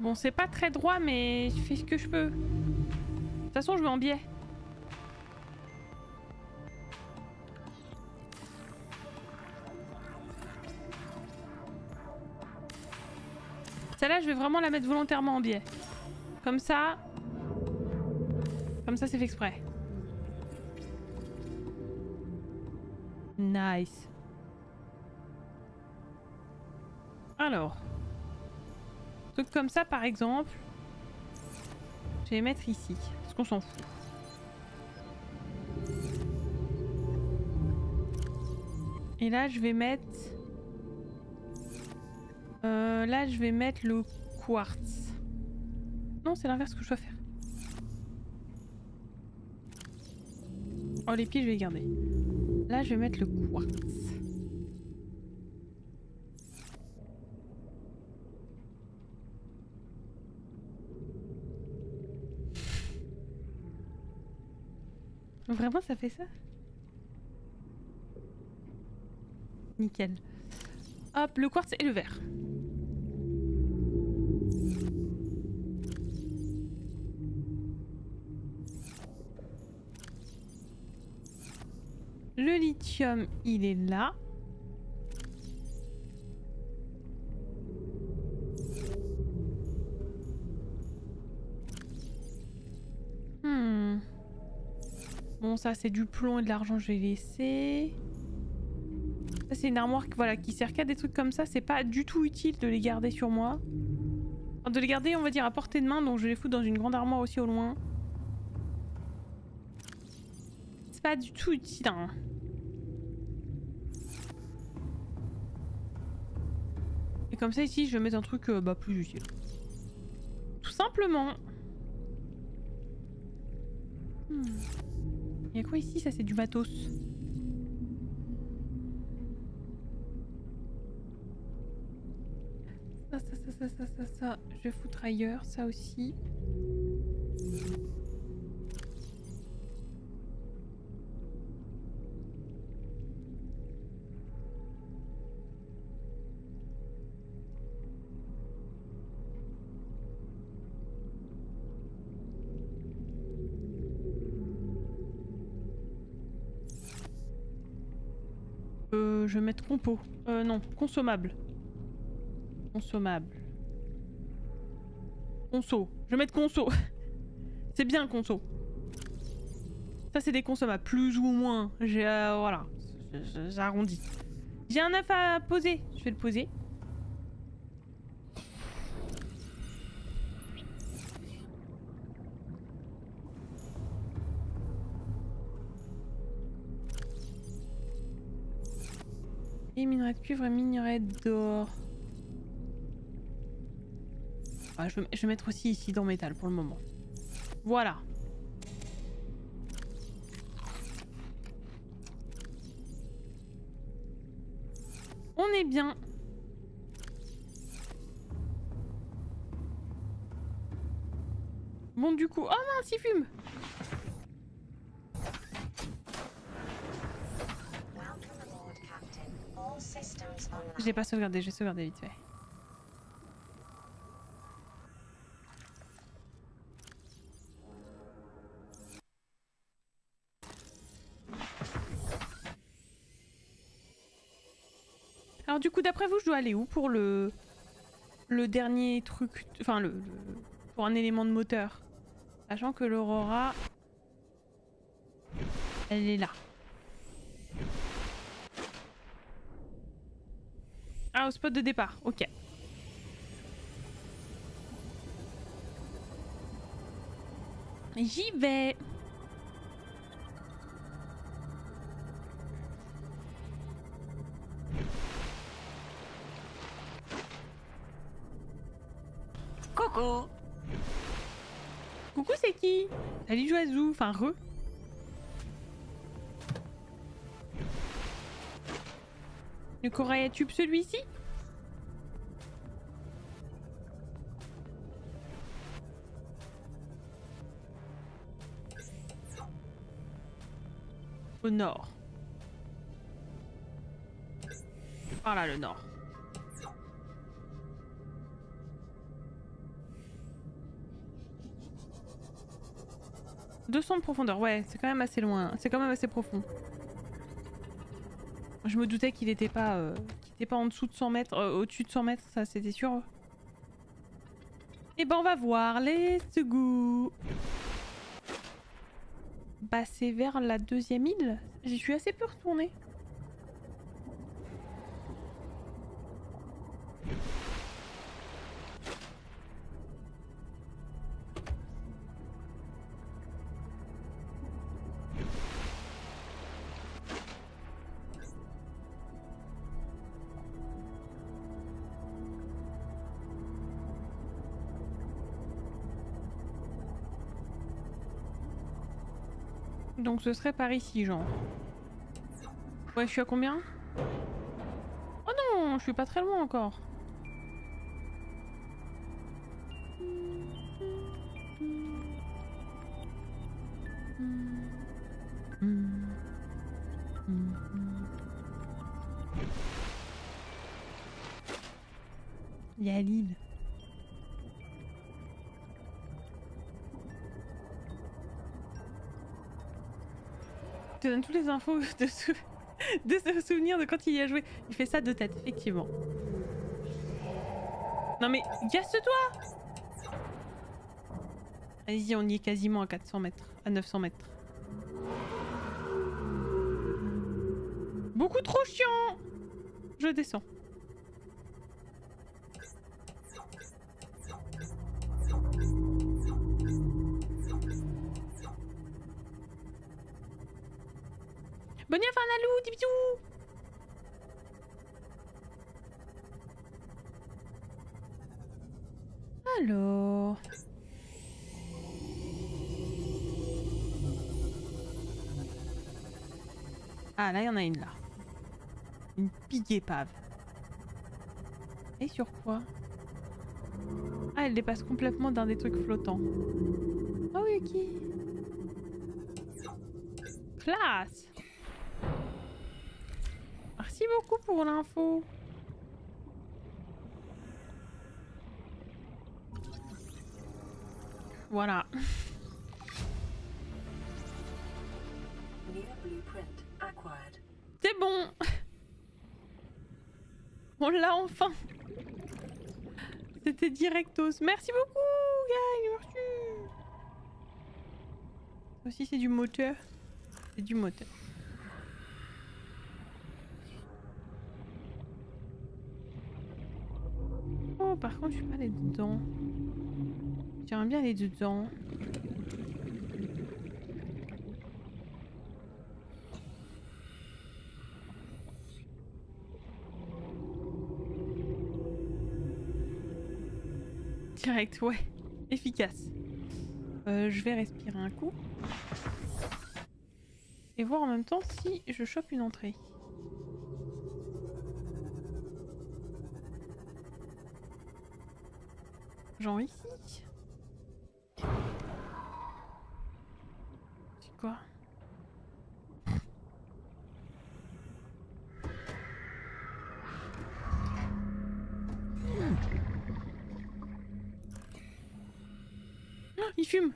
Bon, c'est pas très droit, mais je fais ce que je peux. De toute façon, je vais en biais. Celle-là, je vais vraiment la mettre volontairement en biais. Comme ça, c'est fait exprès. Nice. Alors... Donc comme ça par exemple, je vais mettre ici, parce qu'on s'en fout. Et là je vais mettre... là je vais mettre le quartz. Non c'est l'inverse que je dois faire. Oh les pieds je vais les garder. Là je vais mettre le quartz. Vraiment, ça fait ça? Nickel. Hop, le quartz et le verre. Le lithium, il est là. Bon, ça c'est du plomb et de l'argent, je vais laisser. Ça c'est une armoire voilà, qui sert qu'à des trucs comme ça. C'est pas du tout utile de les garder sur moi. Enfin, de les garder, on va dire, à portée de main. Donc je les fous dans une grande armoire aussi au loin. C'est pas du tout utile. Hein. Et comme ça ici, je vais mettre un truc bah, plus utile. Tout simplement. Y'a quoi ici? Ça c'est du matos. Ça. Je vais foutre ailleurs, ça aussi. Je vais mettre compo. Non, consommable. Conso. Je vais mettre conso. C'est bien conso. Ça c'est des consommables, plus ou moins. J'ai voilà, j'arrondis. J'ai un œuf à poser. Je vais le poser. Et minerai de cuivre et minerai d'or. Ah, je vais mettre aussi ici dans métal pour le moment. Voilà. On est bien. Bon du coup... Oh mince, il fume! Je l'ai pas sauvegardé, j'ai sauvegardé vite fait. Alors du coup, d'après vous, je dois aller où pour le dernier truc... Enfin, pour un élément de moteur. Sachant que l'Aurora... Elle est là. Ah, au spot de départ, ok. J'y vais. Coucou. Coucou, c'est qui? Salut Joazou, enfin re. Le corail à tube, celui-ci? Au nord. Par là, le nord. « 200 de profondeur », ouais, c'est quand même assez loin, c'est quand même assez profond. Je me doutais qu'il n'était pas, en dessous de 100 mètres, au-dessus de 100 mètres, ça c'était sûr. Et ben on va voir les seconds. Bah c'est vers la deuxième île. J'y suis assez peu retournée. Donc ce serait par ici, genre. Ouais, je suis à combien? Oh non, je suis pas très loin encore. Il y a l'île. Je te donne toutes les infos de se souvenir de quand il y a joué. Il fait ça de tête, effectivement. Non mais, casse-toi! Allez-y, on y est quasiment à 400 mètres, à 900 mètres. Beaucoup trop chiant! Je descends. Bonne fin la loup, des bisous! Alors... Ah là, il y en a une là. Une big épave. Et sur quoi? Ah, elle dépasse complètement d'un des trucs flottants. Ah oui, ok. Classe! Merci beaucoup pour l'info. Voilà. C'est bon. On l'a enfin. C'était directos. Merci beaucoup, gang. Merci. Ça aussi, c'est du moteur. C'est du moteur. Oh, par contre, je suis pas allée dedans. J'aimerais bien aller dedans. Direct, ouais. Efficace. Je vais respirer un coup. Et voir en même temps si je chope une entrée. Genre ici. C'est quoi? Oh, il fume.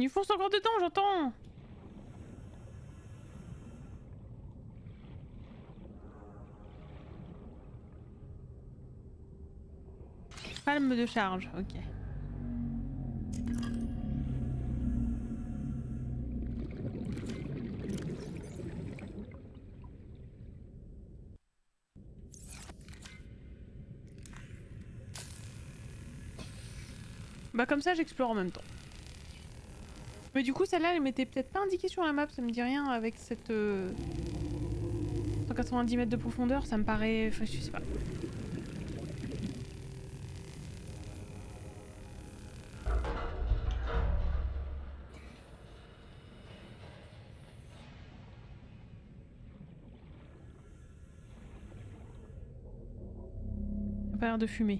Il fonce encore dedans, j'entends! Palme de charge, ok. Bah comme ça j'explore en même temps. Mais du coup, celle-là, elle m'était peut-être pas indiquée sur la map, ça me dit rien avec cette... 190 mètres de profondeur, ça me paraît... Enfin, je sais pas. Ça a pas l'air de fumer.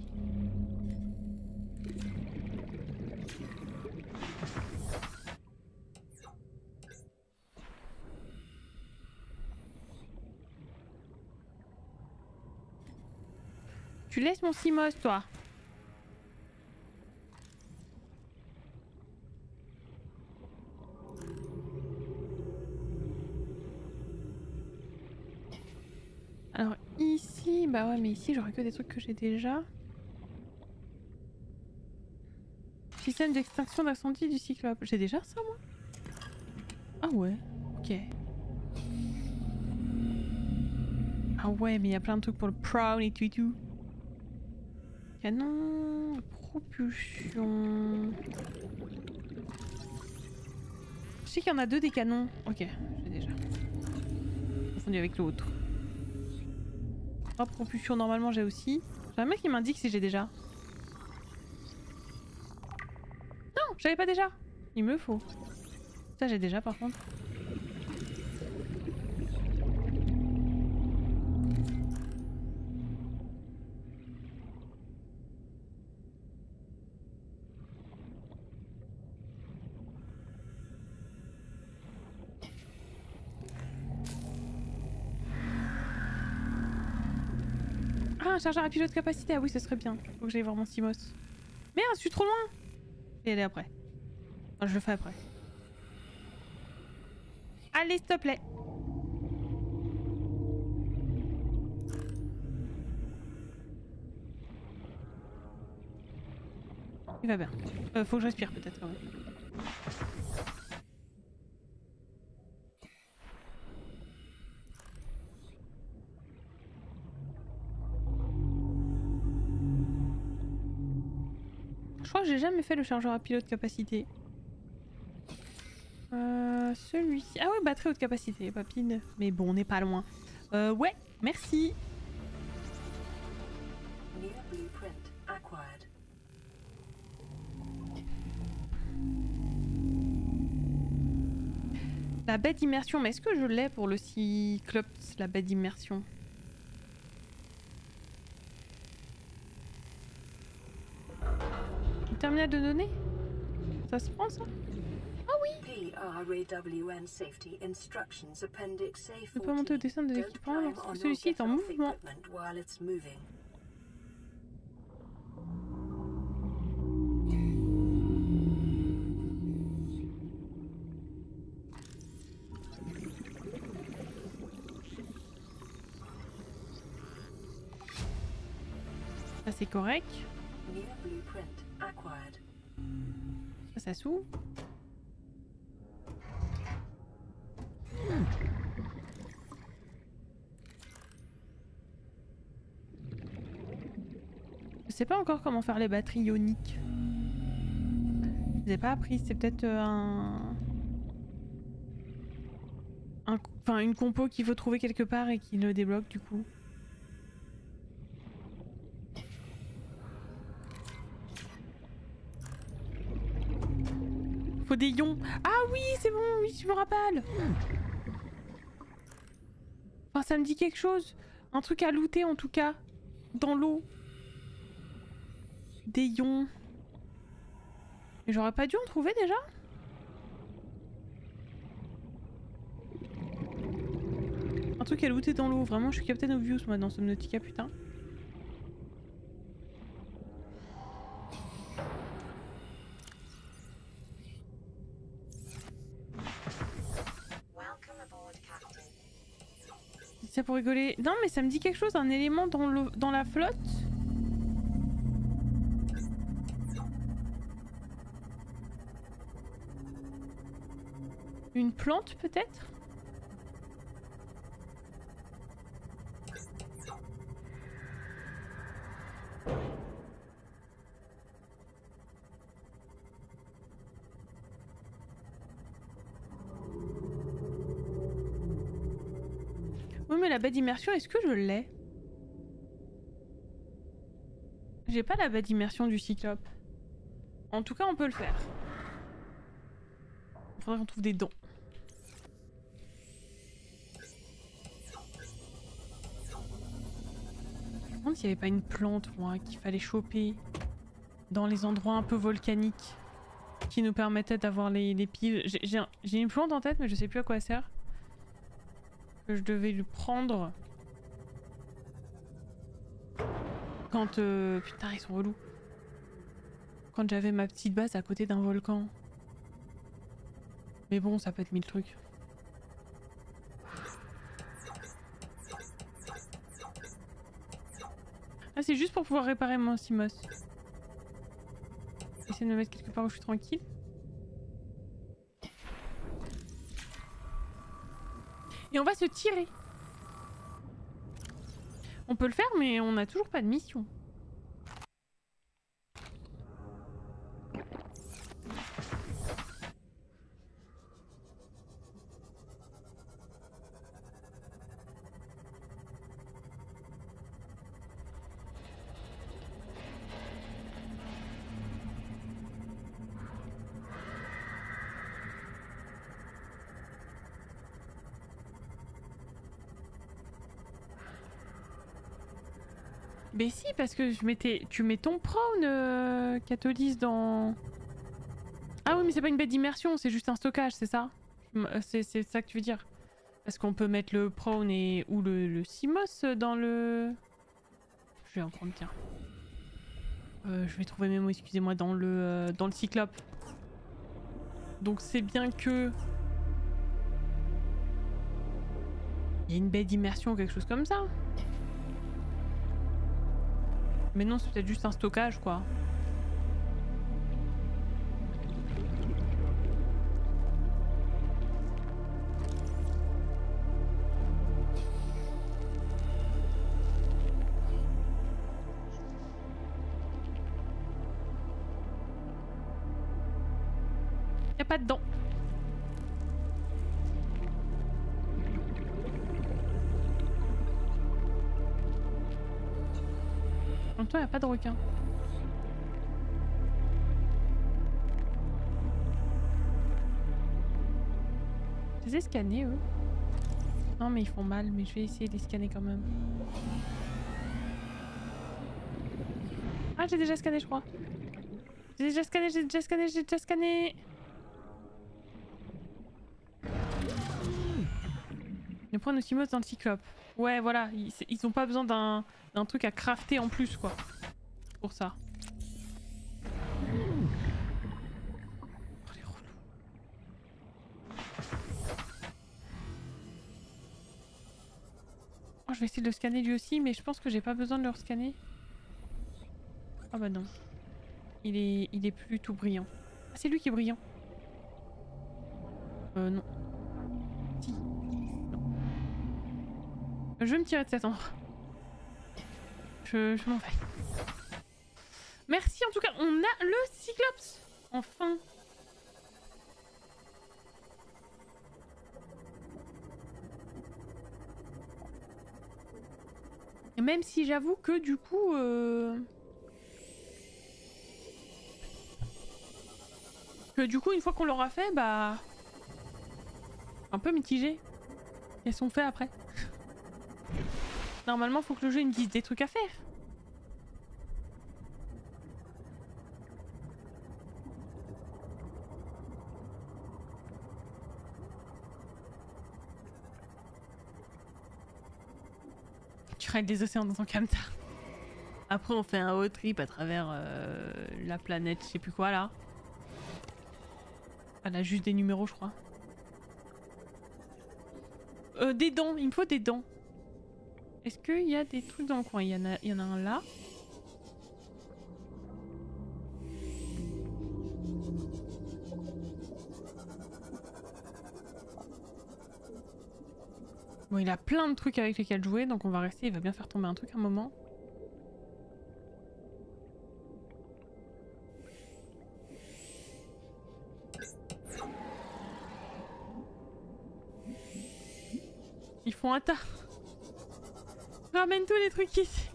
Tu laisses mon Seamoth, toi. Alors ici, bah ouais, mais ici j'aurais que des trucs que j'ai déjà. Système d'extinction d'incendie du Cyclope. J'ai déjà ça, moi? Ah ouais, ok. Ah ouais, mais il y a plein de trucs pour le Prawn et tout. Canon, propulsion... Je sais qu'il y en a deux des canons. Ok, j'ai déjà. Confondu avec l'autre. Oh, propulsion normalement j'ai aussi. J'ai un mec qui m'indique si j'ai déjà. Non, j'avais pas déjà. Il me faut. Ça j'ai déjà par contre. un chargeur à pilote capacité. Ah oui, ce serait bien. Faut que j'aille voir mon Seamoth. Merde, je suis trop loin. Je vais y aller après. Enfin, je le fais après. Allez, s'il te plaît. Il va bien. Faut que je respire peut-être quand même. Je crois que j'ai jamais fait le chargeur à pilote capacité. Celui-ci. Ah ouais, batterie haute capacité, papine. Mais bon, on n'est pas loin. Ouais, merci. La baie d'immersion, mais est-ce que je l'ai pour le Cyclops, la baie d'immersion? Le terminal de données? Ça se prend ça? Ah oui! On peut monter au dessin de l'équipement lorsque celui-ci est en mouvement. C'est correct. Ça, ça s'ouvre. Je sais pas encore comment faire les batteries ioniques. Je n'ai pas appris. C'est peut-être une compo qu'il faut trouver quelque part et qui le débloque du coup. Faut des ions. Ah oui, c'est bon, oui, je me rappelle. Enfin, ça me dit quelque chose. Un truc à looter en tout cas. Dans l'eau. Des ions. Mais j'aurais pas dû en trouver déjà? Un truc à looter dans l'eau. Vraiment, je suis Captain Obvious moi dans Subnautica, putain. Pour rigoler. Non mais ça me dit quelque chose, un élément dans la flotte. Une plante peut-être? La baie d'immersion, est-ce que je l'ai? J'ai pas la baie d'immersion du Cyclope. En tout cas, on peut le faire. Il faudrait qu'on trouve des dents. Je me demande s'il n'y avait pas une plante, moi, qu'il fallait choper dans les endroits un peu volcaniques qui nous permettaient d'avoir les piles. J'ai une plante en tête, mais je sais plus à quoi elle sert. Que je devais lui prendre quand putain ils sont relous quand j'avais ma petite base à côté d'un volcan, mais bon ça peut être mille trucs. Ah c'est juste pour pouvoir réparer mon Seamoth. Essayer de me mettre quelque part où je suis tranquille. Et on va se tirer. On peut le faire, mais on n'a toujours pas de mission. Mais si, parce que tu mets ton Prawn, Catholis, dans... Ah oui, mais c'est pas une baie d'immersion, c'est juste un stockage, c'est ça? C'est ça que tu veux dire? Parce qu'on peut mettre le Prawn ou le Seamoth dans le... suis en train de dire. Je vais trouver mes mots, excusez-moi, dans le Cyclope. Donc c'est bien que... il y a une baie d'immersion ou quelque chose comme ça. Mais non, c'est peut-être juste un stockage, quoi. Y a pas dedans. En même temps, il n'y a pas de requin. Je les ai scannés, eux. Non, mais ils font mal, mais je vais essayer de les scanner quand même. Ah, j'ai déjà scanné, je crois. J'ai déjà scanné, j'ai déjà scanné, j'ai déjà scanné. Le point de Seamoth dans le Cyclope. Ouais, voilà, ils ont pas besoin d'un truc à crafter en plus, quoi. Pour ça. Oh, les relous. Oh, je vais essayer de le scanner lui aussi, mais je pense que j'ai pas besoin de le rescanner. Ah bah non. Il est plus tout brillant. Ah, c'est lui qui est brillant. Non. Si. Je vais me tirer de cet endroit. Je m'en vais. Merci en tout cas, on a le Cyclops. Enfin. Même si j'avoue que du coup... que du coup, une fois qu'on l'aura fait, bah... un peu mitigé. Qu'est-ce qu'on fait après ? Normalement, faut que le jeu me dise des trucs à faire. Tu règles des océans dans ton camtar. Après, on fait un road trip à travers la planète, je sais plus quoi là. Elle a juste des numéros, je crois. Des dents, il me faut des dents. Est-ce qu'il y a des trucs dans le coin? Il y en a un là. Bon, il a plein de trucs avec lesquels jouer, donc on va rester, il va bien faire tomber un truc à un moment. Ils font un tas. Ramène tous les trucs ici.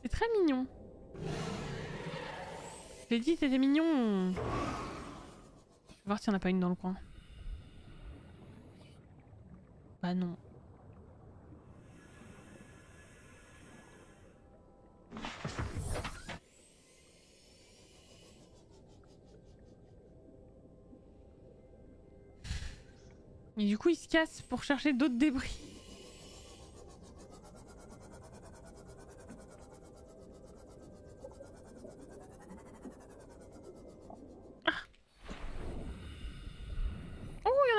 C'est très mignon. J'ai dit c'était mignon. Je vais voir s'il n'y en a pas une dans le coin. Bah non. Mais du coup il se casse pour chercher d'autres débris.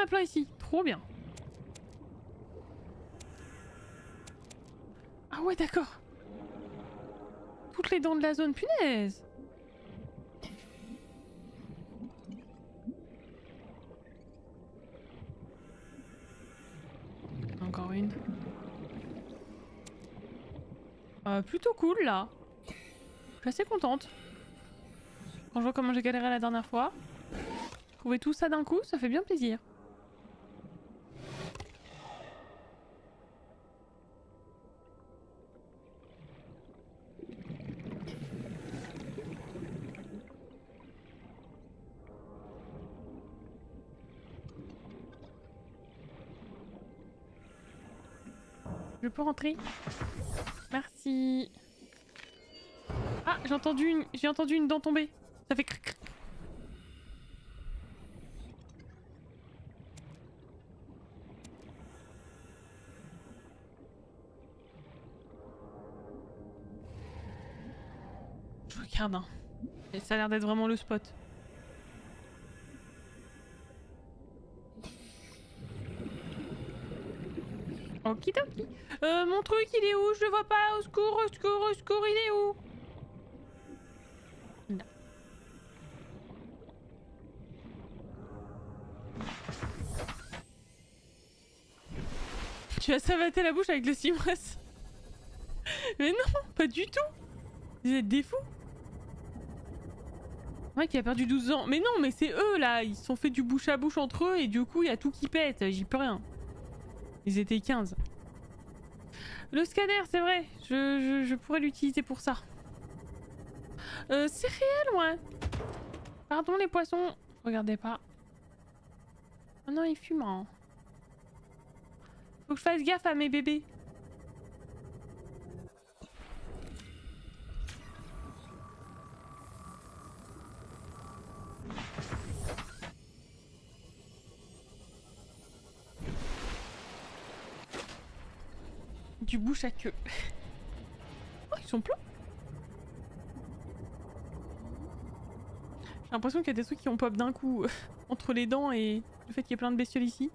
Plein ici, trop bien. Ah ouais, d'accord. Toutes les dents de la zone, punaise. Encore une. Plutôt cool là. Je suis assez contente. Quand je vois comment j'ai galéré la dernière fois, trouver tout ça d'un coup, ça fait bien plaisir. Je peux rentrer? Merci. Ah, j'ai entendu une dent tomber. Ça fait cric. Regarde, hein. Et ça a l'air d'être vraiment le spot. Okidoki. Mon truc, il est où? Je le vois pas. Au secours, au secours, au secours, il est où? Non. Tu as savaté la bouche avec le Seamoth. Mais non, pas du tout. Vous êtes des fous. Ouais, qui a perdu 12 ans. Mais non, mais c'est eux là. Ils se sont fait du bouche à bouche entre eux et du coup, il y a tout qui pète. J'y peux rien. Ils étaient 15. Le scanner, c'est vrai. Je pourrais l'utiliser pour ça. C'est réel, ouais. Pardon, les poissons. Regardez pas. Oh non, ils fument. Hein. Faut que je fasse gaffe à mes bébés. Du bouche à queue. Oh, ils sont pleins. J'ai l'impression qu'il y a des trucs qui ont pop d'un coup entre les dents et le fait qu'il y ait plein de bestioles ici.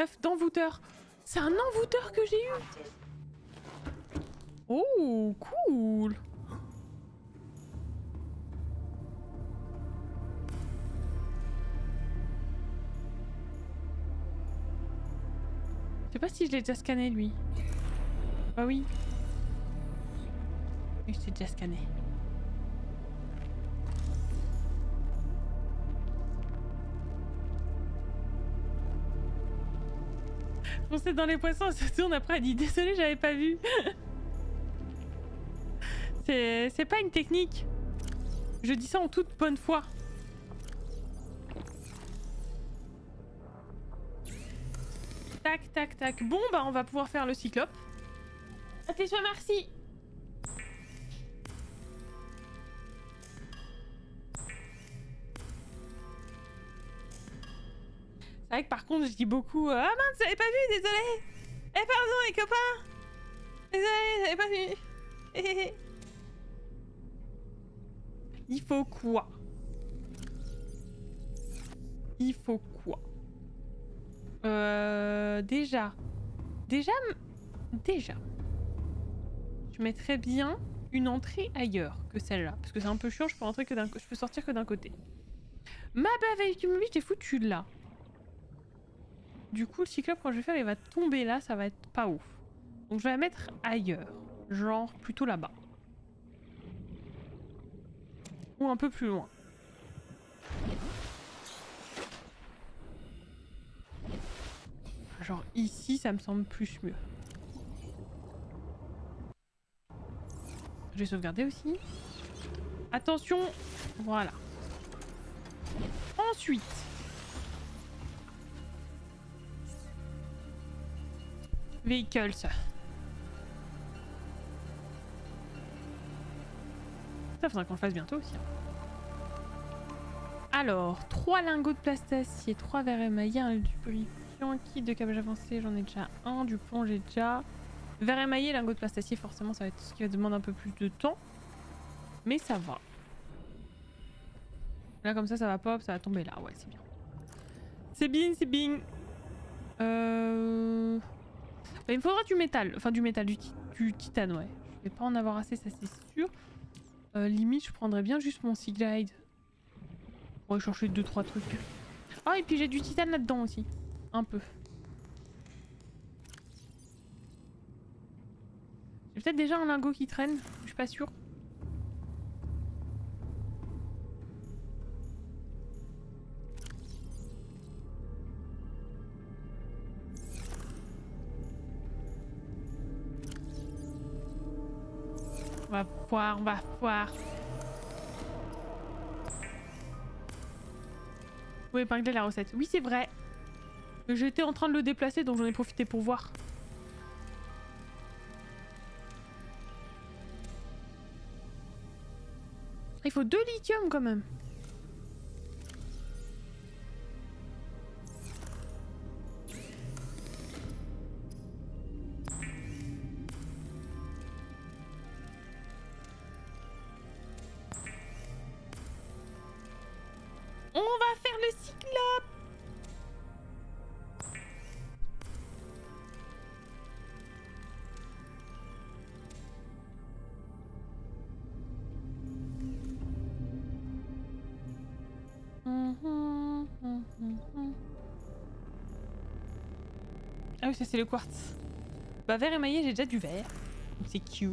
Œuf d'envoûteur. C'est un envoûteur que j'ai eu. Oh, cool! Je sais pas si je l'ai déjà scanné, lui. Bah oui. Mais je l'ai déjà scanné. On sait dans les poissons, ça tourne après, elle dit « Désolé, j'avais pas vu !» C'est pas une technique. Je dis ça en toute bonne foi. Tac, tac, tac. Bon, bah on va pouvoir faire le cyclope. À tes choix, merci. C'est vrai que par contre, je dis beaucoup... Ah mince, j'avais pas vu, désolé. Eh pardon, les copains. Désolé, j'avais pas vu. Il faut quoi? Il faut quoi? Déjà. Je mettrais bien une entrée ailleurs que celle-là. Parce que c'est un peu chiant, je peux rentrer que d'un côté. Je peux sortir que d'un côté. Ma bave avec une mobile, je t'ai foutu là. Du coup, le cyclope, quand je vais faire, il va tomber là, ça va être pas ouf. Donc je vais la mettre ailleurs. Genre plutôt là-bas. Ou un peu plus loin. Genre ici, ça me semble plus mieux. Je vais sauvegarder aussi. Attention, voilà. Ensuite. Vehicles. Ça faudra qu'on le fasse bientôt aussi. Alors, 3 lingots de plastacier, 3 verres émaillés, un lubrifiant, kit de câblage avancé, j'en ai déjà un, du plomb j'ai déjà. Verres émaillés, lingots de plastacier, forcément ça va être ce qui va demander un peu plus de temps. Mais ça va. Là comme ça va pop, ça va tomber là, ouais c'est bien. C'est bien, c'est bien. Il me faudra du métal, enfin du métal, du titane, ouais. Je vais pas en avoir assez, ça c'est sûr. Limite, je prendrais bien juste mon Seaglide. On va chercher 2-3 trucs. Ah, oh, et puis j'ai du titane là-dedans aussi. Un peu. J'ai peut-être déjà un lingot qui traîne. Je suis pas sûre. On va voir, on va voir. Vous pouvez épingler la recette. Oui, c'est vrai. J'étais en train de le déplacer, donc j'en ai profité pour voir. Il faut 2 lithium quand même. On va faire le Cyclope. Ah oui, ça c'est le quartz. Bah vert émaillé, j'ai déjà du vert. C'est cute.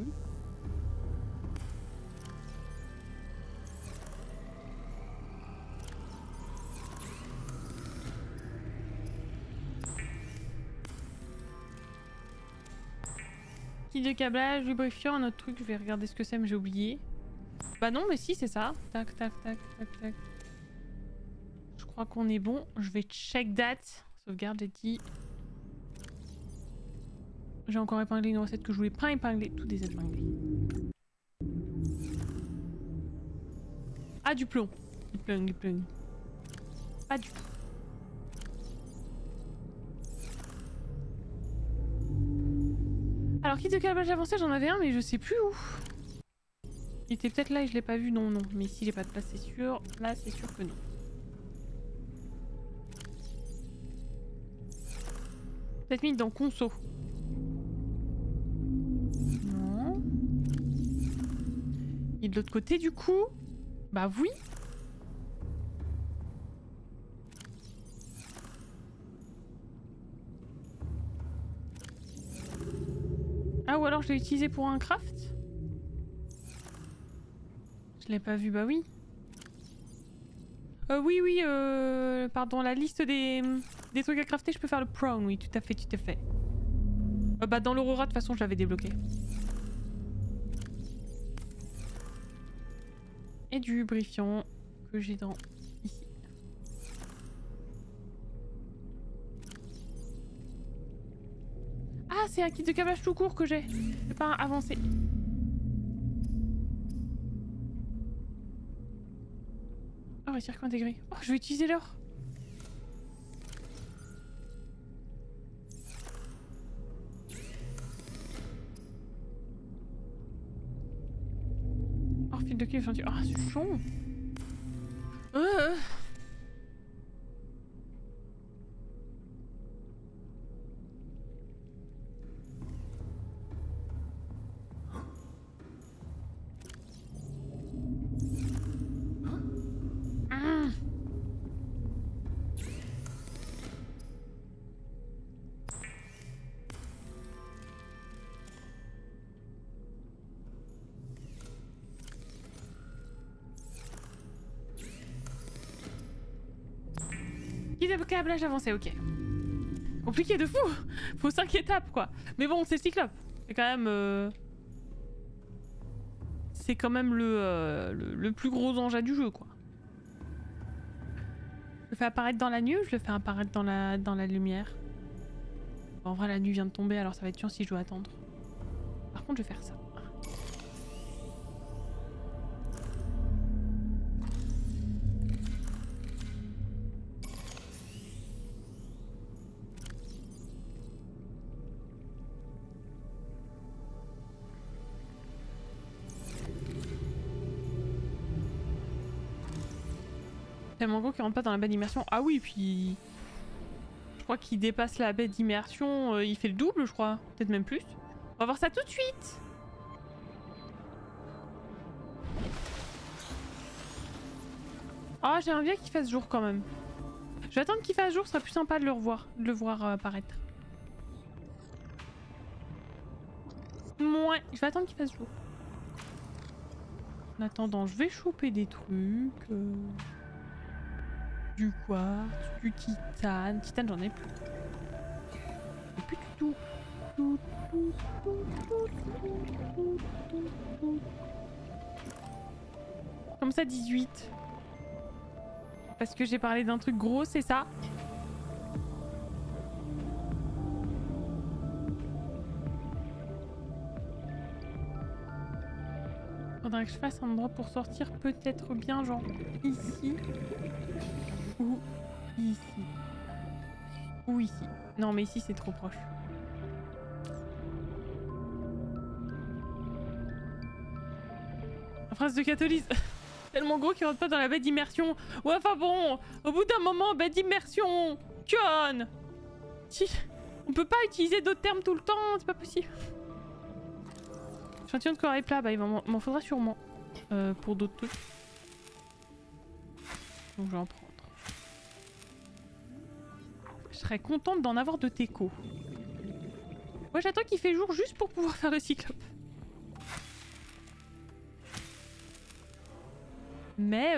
Kit de câblage, lubrifiant, un autre truc, je vais regarder ce que c'est mais j'ai oublié. Bah non mais si c'est ça. Tac tac tac tac tac. Je crois qu'on est bon. Je vais check date. Sauvegarde, j'ai dit. J'ai encore épinglé une recette que je voulais pas épingler. Tout des épinglés. Ah, du plomb. Du plomb, du plomb. Pas du tout. Alors, kit de câblage avancé, j'en avais un, mais je sais plus où. Il était peut-être là et je l'ai pas vu. Non, non. Mais si j'ai pas de place, c'est sûr. Là, c'est sûr que non. Peut-être mis dans conso. Et de l'autre côté du coup, bah oui. Ah ou alors je l'ai utilisé pour un craft. Je l'ai pas vu, bah oui. Oui oui, pardon, la liste des trucs à crafter, je peux faire le prawn, oui tout à fait, tout à fait. Bah dans l'Aurora de toute façon je l'avais débloqué. Et du lubrifiant que j'ai dans ici. Ah, c'est un kit de câblage tout court que j'ai. C'est pas un avancé. Oh, les circuits intégrés. Oh, je vais utiliser l'or. De qui je... Ah, c'est chaud. Câblage avancé, ok. Compliqué de fou. Faut 5 étapes quoi. Mais bon, c'est le Cyclope. C'est quand même... C'est quand même le plus gros engin du jeu quoi. Je le fais apparaître dans la nuit ou je le fais apparaître dans la lumière? En vrai la nuit vient de tomber alors ça va être chiant si je dois attendre. Par contre je vais faire ça. Tellement gros qu'il rentre pas dans la baie d'immersion. Ah oui, puis... Je crois qu'il dépasse la baie d'immersion. Il fait le double, je crois. Peut-être même plus. On va voir ça tout de suite. Ah, j'aimerais bien qu'il fasse jour quand même. Je vais attendre qu'il fasse jour, ce sera plus sympa de le revoir, de le voir apparaître. Mouais, je vais attendre qu'il fasse jour. En attendant, je vais choper des trucs... Du quartz, du titane. Titane, j'en ai plus. Et plus du tout. Comme ça, 18. Parce que j'ai parlé d'un truc gros, c'est ça. Faudrait que je fasse un endroit pour sortir, peut-être bien genre ici ou ici. Ou ici. Non mais ici c'est trop proche. La phrase de Catholise. Tellement gros qu'il rentre pas dans la baie d'immersion. Ouais enfin bon, au bout d'un moment, baie d'immersion. Con. On peut pas utiliser d'autres termes tout le temps, c'est pas possible. Échantillon de corps et plat, bah il m'en faudra sûrement pour d'autres trucs. Donc je vais en prendre. Je serais contente d'en avoir de teco. Moi j'attends qu'il fait jour juste pour pouvoir faire le cyclope. Mais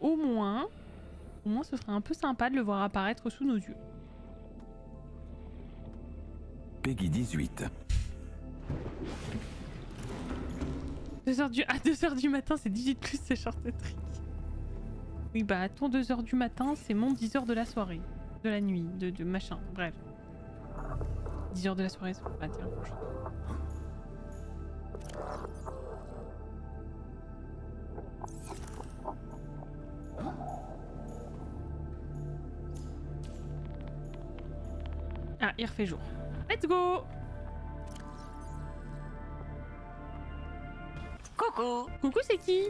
au moins ce serait un peu sympa de le voir apparaître sous nos yeux. Peggy 18. 2h du matin, c'est 18 plus, c'est short de trick. Oui, bah, ton 2h du matin, c'est mon 10h de la soirée. De la nuit, de machin, bref. 10h de la soirée, ça peut pas dire grand chose. Ah, il refait jour. Let's go! Coucou! Coucou, c'est qui?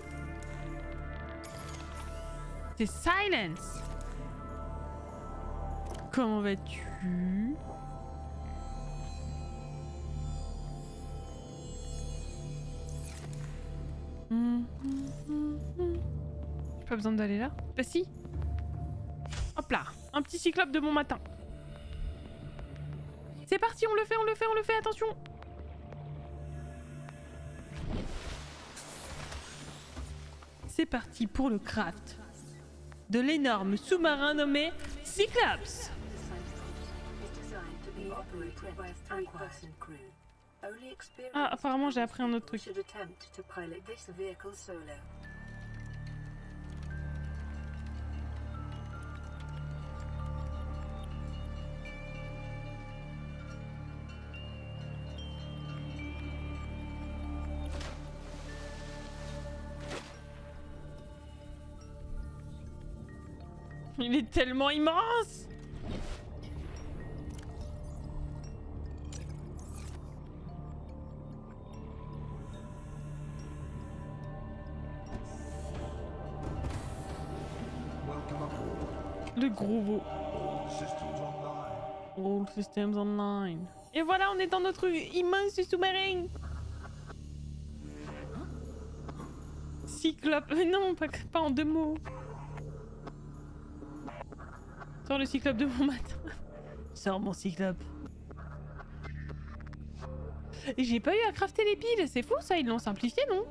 C'est Silence! Comment vas-tu? J'ai pas besoin d'aller là? Bah si! Hop là! Un petit cyclope de bon matin! C'est parti, on le fait, on le fait, on le fait, attention! C'est parti pour le craft de l'énorme sous-marin nommé Cyclops. Ah, apparemment j'ai appris un autre truc. Il est tellement immense! Le gros veau. All systems online. Et voilà, on est dans notre immense sous-marin! Cyclope. Non, pas en deux mots. Sors le cyclope de mon matin. Sors mon cyclope. J'ai pas eu à crafter les piles, c'est fou ça, ils l'ont simplifié non?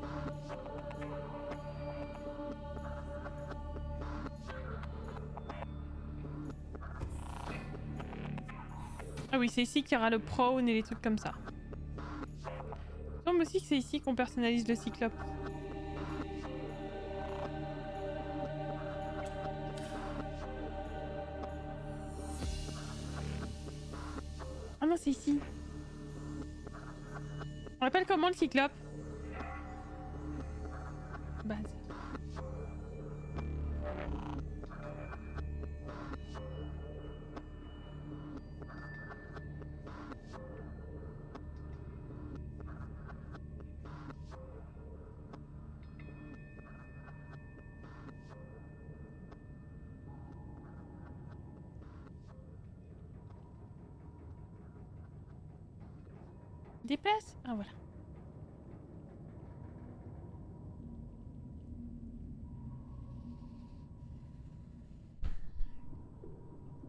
Ah oui, c'est ici qu'il y aura le prawn et les trucs comme ça. Il semble aussi que c'est ici qu'on personnalise le cyclope. Ici. On l'appelle comment le cyclope? Base. Déplace? Ah voilà.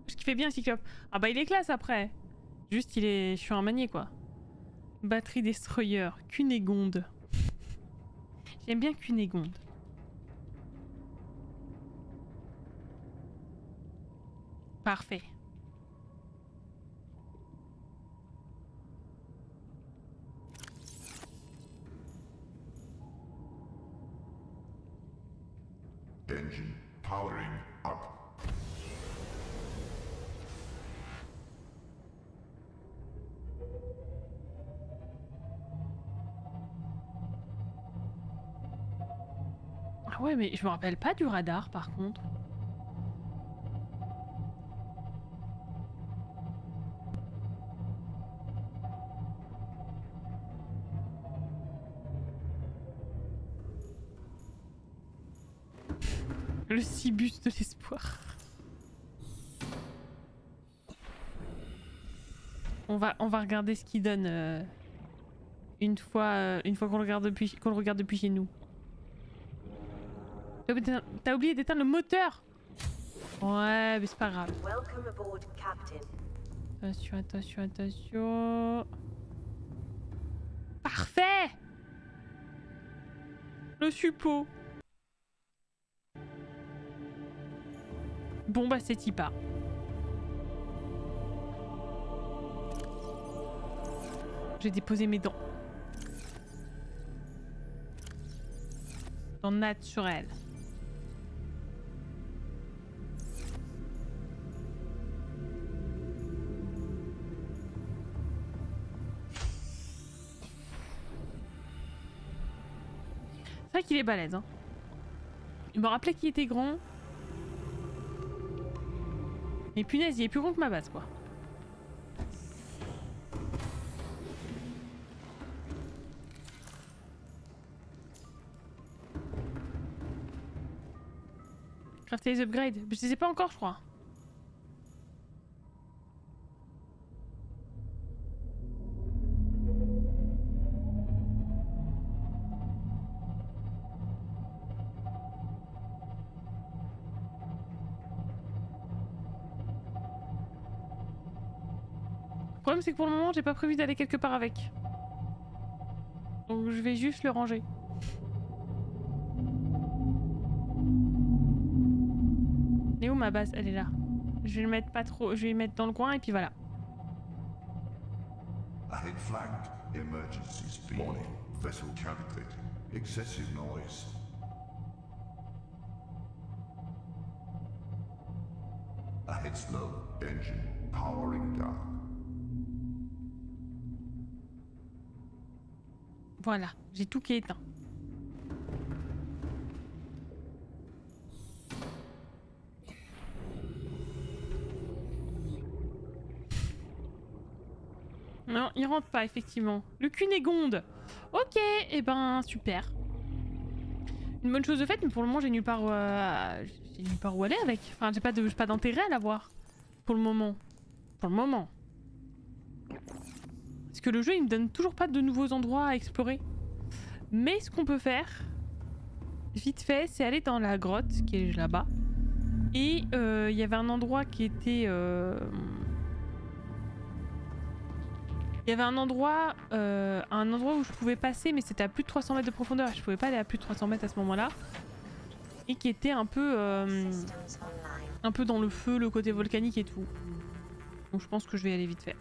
Ce qui fait bien Cyclope. Ah bah il est classe après. Juste il est... Je suis un manier quoi. Batterie destroyer. Cunégonde. J'aime bien Cunégonde. Parfait. Powering up. Ah ouais, mais je me rappelle pas du radar, par contre. Le cibus de l'espoir. On va regarder ce qu'il donne une fois qu'on le regarde depuis chez nous. T'as oublié d'éteindre le moteur. Ouais, mais c'est pas grave. Aboard, attention, attention, attention. Parfait. Le suppôt. Bon bah c'est Tipa. J'ai déposé mes dents. Dents naturelles. C'est vrai qu'il est balèze, hein. Il me rappelait qu'il était grand. Mais punaise, il est plus grand que ma base, quoi. Crafter les upgrades. Je les ai pas encore, je crois. Le problème c'est que pour le moment j'ai pas prévu d'aller quelque part avec. Donc je vais juste le ranger. Et où ma base? Elle est là. Je vais le mettre pas trop. Je vais le mettre dans le coin et puis voilà. Voilà, j'ai tout qui est éteint. Non, il rentre pas, effectivement. Le cunégonde. Ok, et eh ben super. Une bonne chose de faite, mais pour le moment, j'ai nulle part où, aller avec. Enfin, j'ai pas d'intérêt à l'avoir. Pour le moment. Pour le moment. Parce que le jeu il me donne toujours pas de nouveaux endroits à explorer. Mais ce qu'on peut faire, vite fait, c'est aller dans la grotte qui est là-bas. Et il y avait un endroit qui était... Il y avait un endroit où je pouvais passer, mais c'était à plus de 300 mètres de profondeur. Je pouvais pas aller à plus de 300 mètres à ce moment-là. Et qui était un peu dans le feu, le côté volcanique et tout. Donc je pense que je vais y aller vite fait.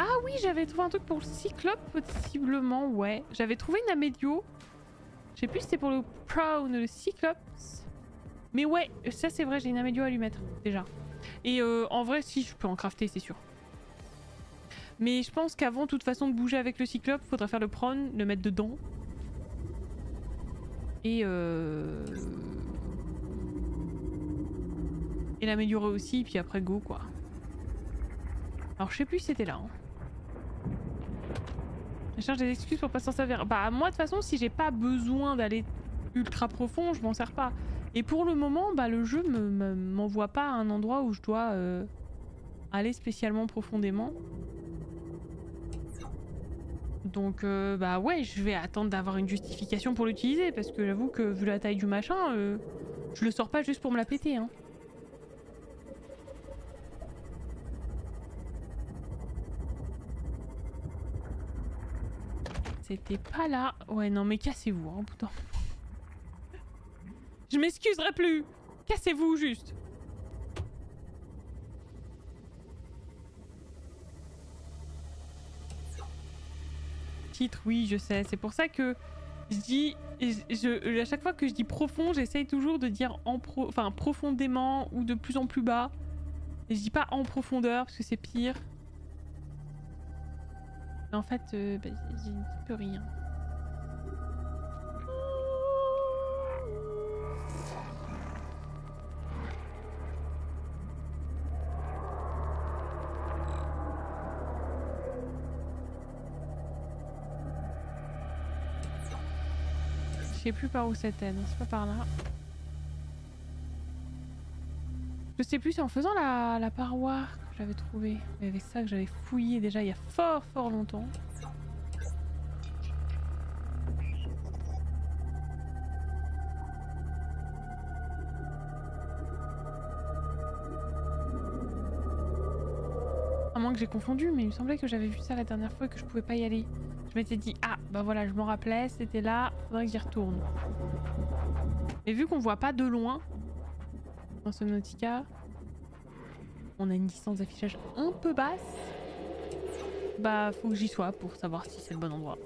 Ah oui, j'avais trouvé un truc pour le Cyclope, possiblement, ouais. J'avais trouvé une Amédio. Je sais plus si c'était pour le Prawn ou le Cyclops. Mais ouais, ça c'est vrai, j'ai une Amédio à lui mettre, déjà. Et en vrai, si, je peux en crafter, c'est sûr. Mais je pense qu'avant, de toute façon, de bouger avec le Cyclope, faudra faire le Prawn, le mettre dedans. Et l'améliorer aussi, puis après go, quoi. Alors je sais plus si c'était là, hein. Je cherche des excuses pour pas s'en servir. Bah moi de toute façon si j'ai pas besoin d'aller ultra profond je m'en sers pas. Et pour le moment bah le jeu m'envoie pas à un endroit où je dois aller spécialement profondément. Donc bah ouais je vais attendre d'avoir une justification pour l'utiliser parce que j'avoue que vu la taille du machin je le sors pas juste pour me la péter, hein. C'était pas là. Ouais, non, mais cassez-vous, hein, putain. Je m'excuserai plus. Cassez-vous, juste. Titre, oui, je sais. C'est pour ça que je dis... à chaque fois que je dis profond, j'essaye toujours de dire profondément ou de plus en plus bas. Et je dis pas en profondeur, parce que c'est pire. Mais en fait, j'ai un petit peu rien. Je sais plus par où c'était, non c'est pas par là. Je sais plus, c'est en faisant la paroi que j'avais trouvé. Il y avait ça que j'avais fouillé déjà il y a fort longtemps. À moins que j'ai confondu, mais il me semblait que j'avais vu ça la dernière fois et que je pouvais pas y aller. Je m'étais dit, ah bah voilà, je m'en rappelais, c'était là, faudrait que j'y retourne. Mais vu qu'on voit pas de loin dans ce Subnautica, on a une distance d'affichage un peu basse, bah faut que j'y sois pour savoir si c'est le bon endroit.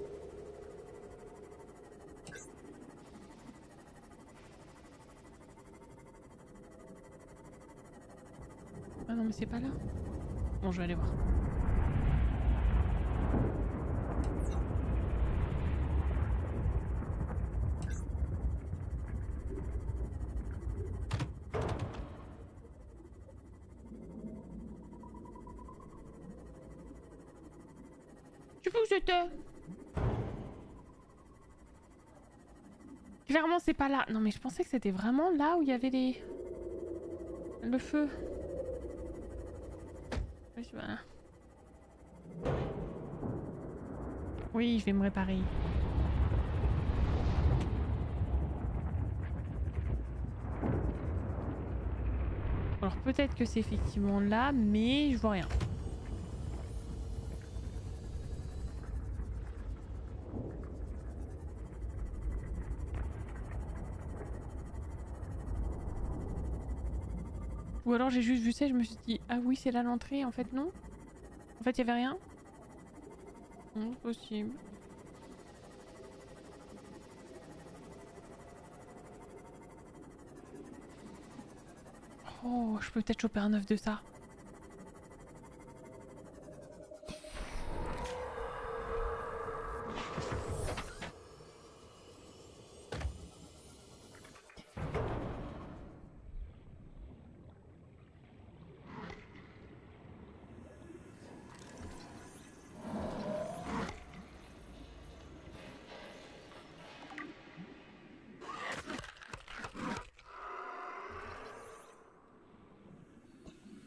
Ah non mais c'est pas là. Bon je vais aller voir. Clairement c'est pas là. Non mais je pensais que c'était vraiment là où il y avait le feu. Oui, voilà. Oui, je vais me réparer. Alors peut-être que c'est effectivement là, mais je vois rien. Ou alors j'ai juste vu ça et je me suis dit ah oui c'est là l'entrée, en fait non. En fait il y avait rien. Non c'est possible. Oh je peux peut-être choper un œuf de ça.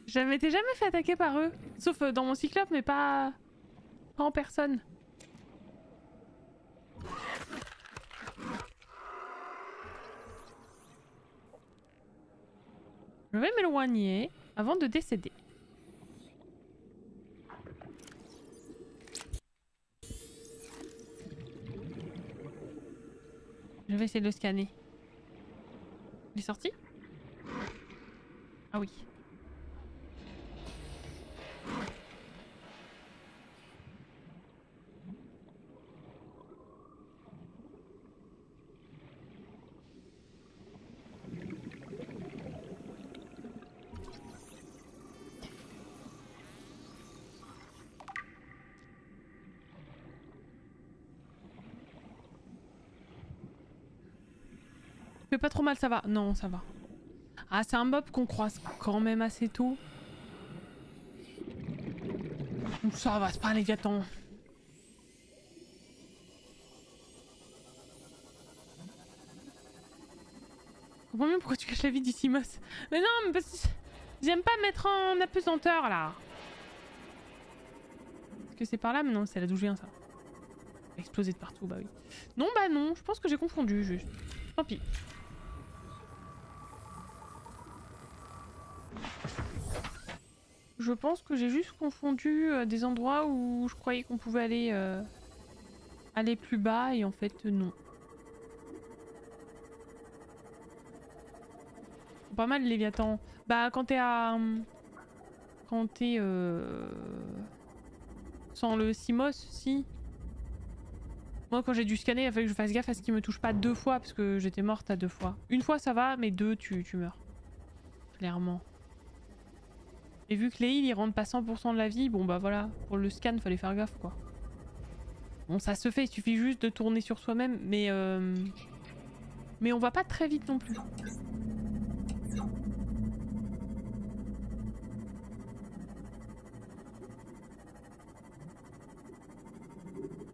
Je m'étais jamais fait attaquer par eux, sauf dans mon Cyclope, mais pas en personne. Je vais m'éloigner avant de décéder. Je vais essayer de le scanner. Il est sorti? Ah oui. Pas trop mal, ça va. Non, ça va. Ah, c'est un mob qu'on croise quand même assez tôt. Ça va, c'est pas un Léviathan. Je comprends mieux pourquoi tu caches la vie du Seamoth. Mais non, mais parce que j'aime pas mettre en apesanteur là. Est-ce que c'est par là? Mais non, c'est là d'où je viens, ça. Explosé de partout, bah oui. Non, bah non, je pense que j'ai confondu juste. Tant pis. Je pense que j'ai juste confondu des endroits où je croyais qu'on pouvait aller, aller plus bas et en fait non. Pas mal les Léviathans. Bah quand t'es à... Quand t'es... Sans le Seamoth, si. Moi quand j'ai dû scanner, il a fallu que je fasse gaffe à ce qu'il me touche pas deux fois parce que j'étais morte à deux fois. Une fois ça va, mais deux tu meurs. Clairement. Et vu que les heals ils rendent pas 100% de la vie, bon bah voilà, pour le scan fallait faire gaffe quoi. Bon, ça se fait, il suffit juste de tourner sur soi-même, mais on va pas très vite non plus.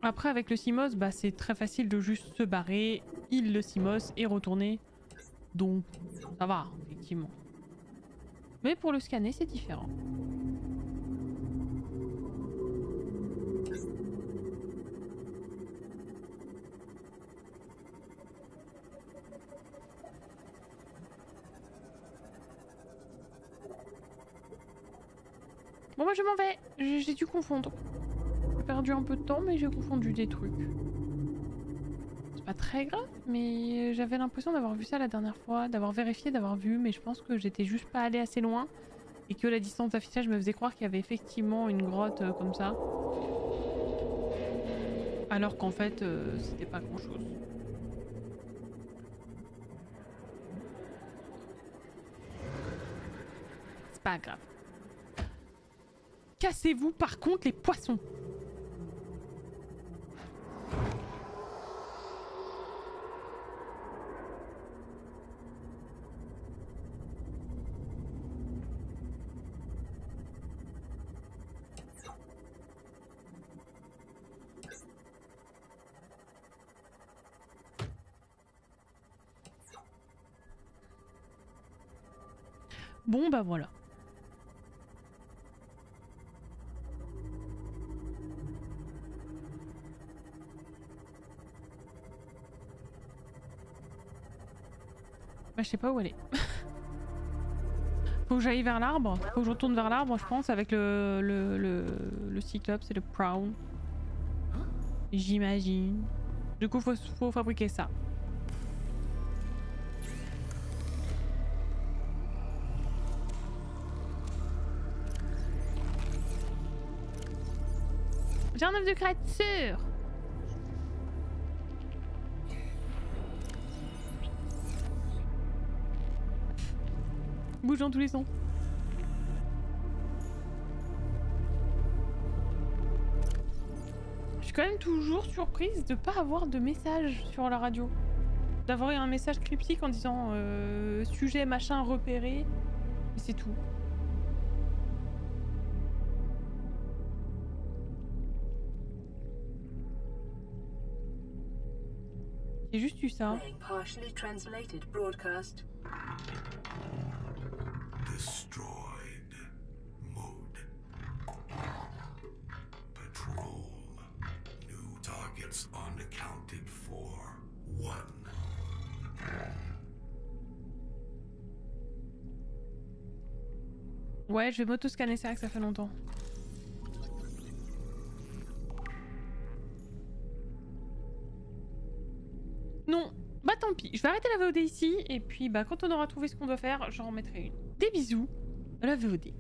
Après, avec le Seamoth, bah, c'est très facile de juste se barrer, heal le Seamoth et retourner. Donc, ça va, effectivement. Mais pour le scanner, c'est différent. Bon, moi je m'en vais. J'ai dû confondre. J'ai perdu un peu de temps, mais j'ai confondu des trucs. C'est pas très grave, mais j'avais l'impression d'avoir vu ça la dernière fois, d'avoir vérifié, d'avoir vu, mais je pense que j'étais juste pas allée assez loin et que la distance d'affichage me faisait croire qu'il y avait effectivement une grotte comme ça. Alors qu'en fait, c'était pas grand chose. C'est pas grave. Cassez-vous par contre les poissons! Bon bah voilà. Je sais pas où elle est. Faut que j'aille vers l'arbre. Faut que je retourne vers l'arbre, je pense, avec le Cyclops et le Prawn. J'imagine. Du coup, faut fabriquer ça. J'ai un œuf de créature. Bouge dans tous les sens. Je suis quand même toujours surprise de pas avoir de message sur la radio. D'avoir eu un message cryptique en disant sujet machin repéré. C'est tout. J'ai juste eu ça. Destroyed mode. Patrol. New targets unaccounted for. 1. Ouais, je vais m'auto-scanner, c'est vrai que ça fait longtemps. Non, bah tant pis, je vais arrêter la VOD ici et puis bah quand on aura trouvé ce qu'on doit faire, j'en remettrai une. Des bisous, à la VOD.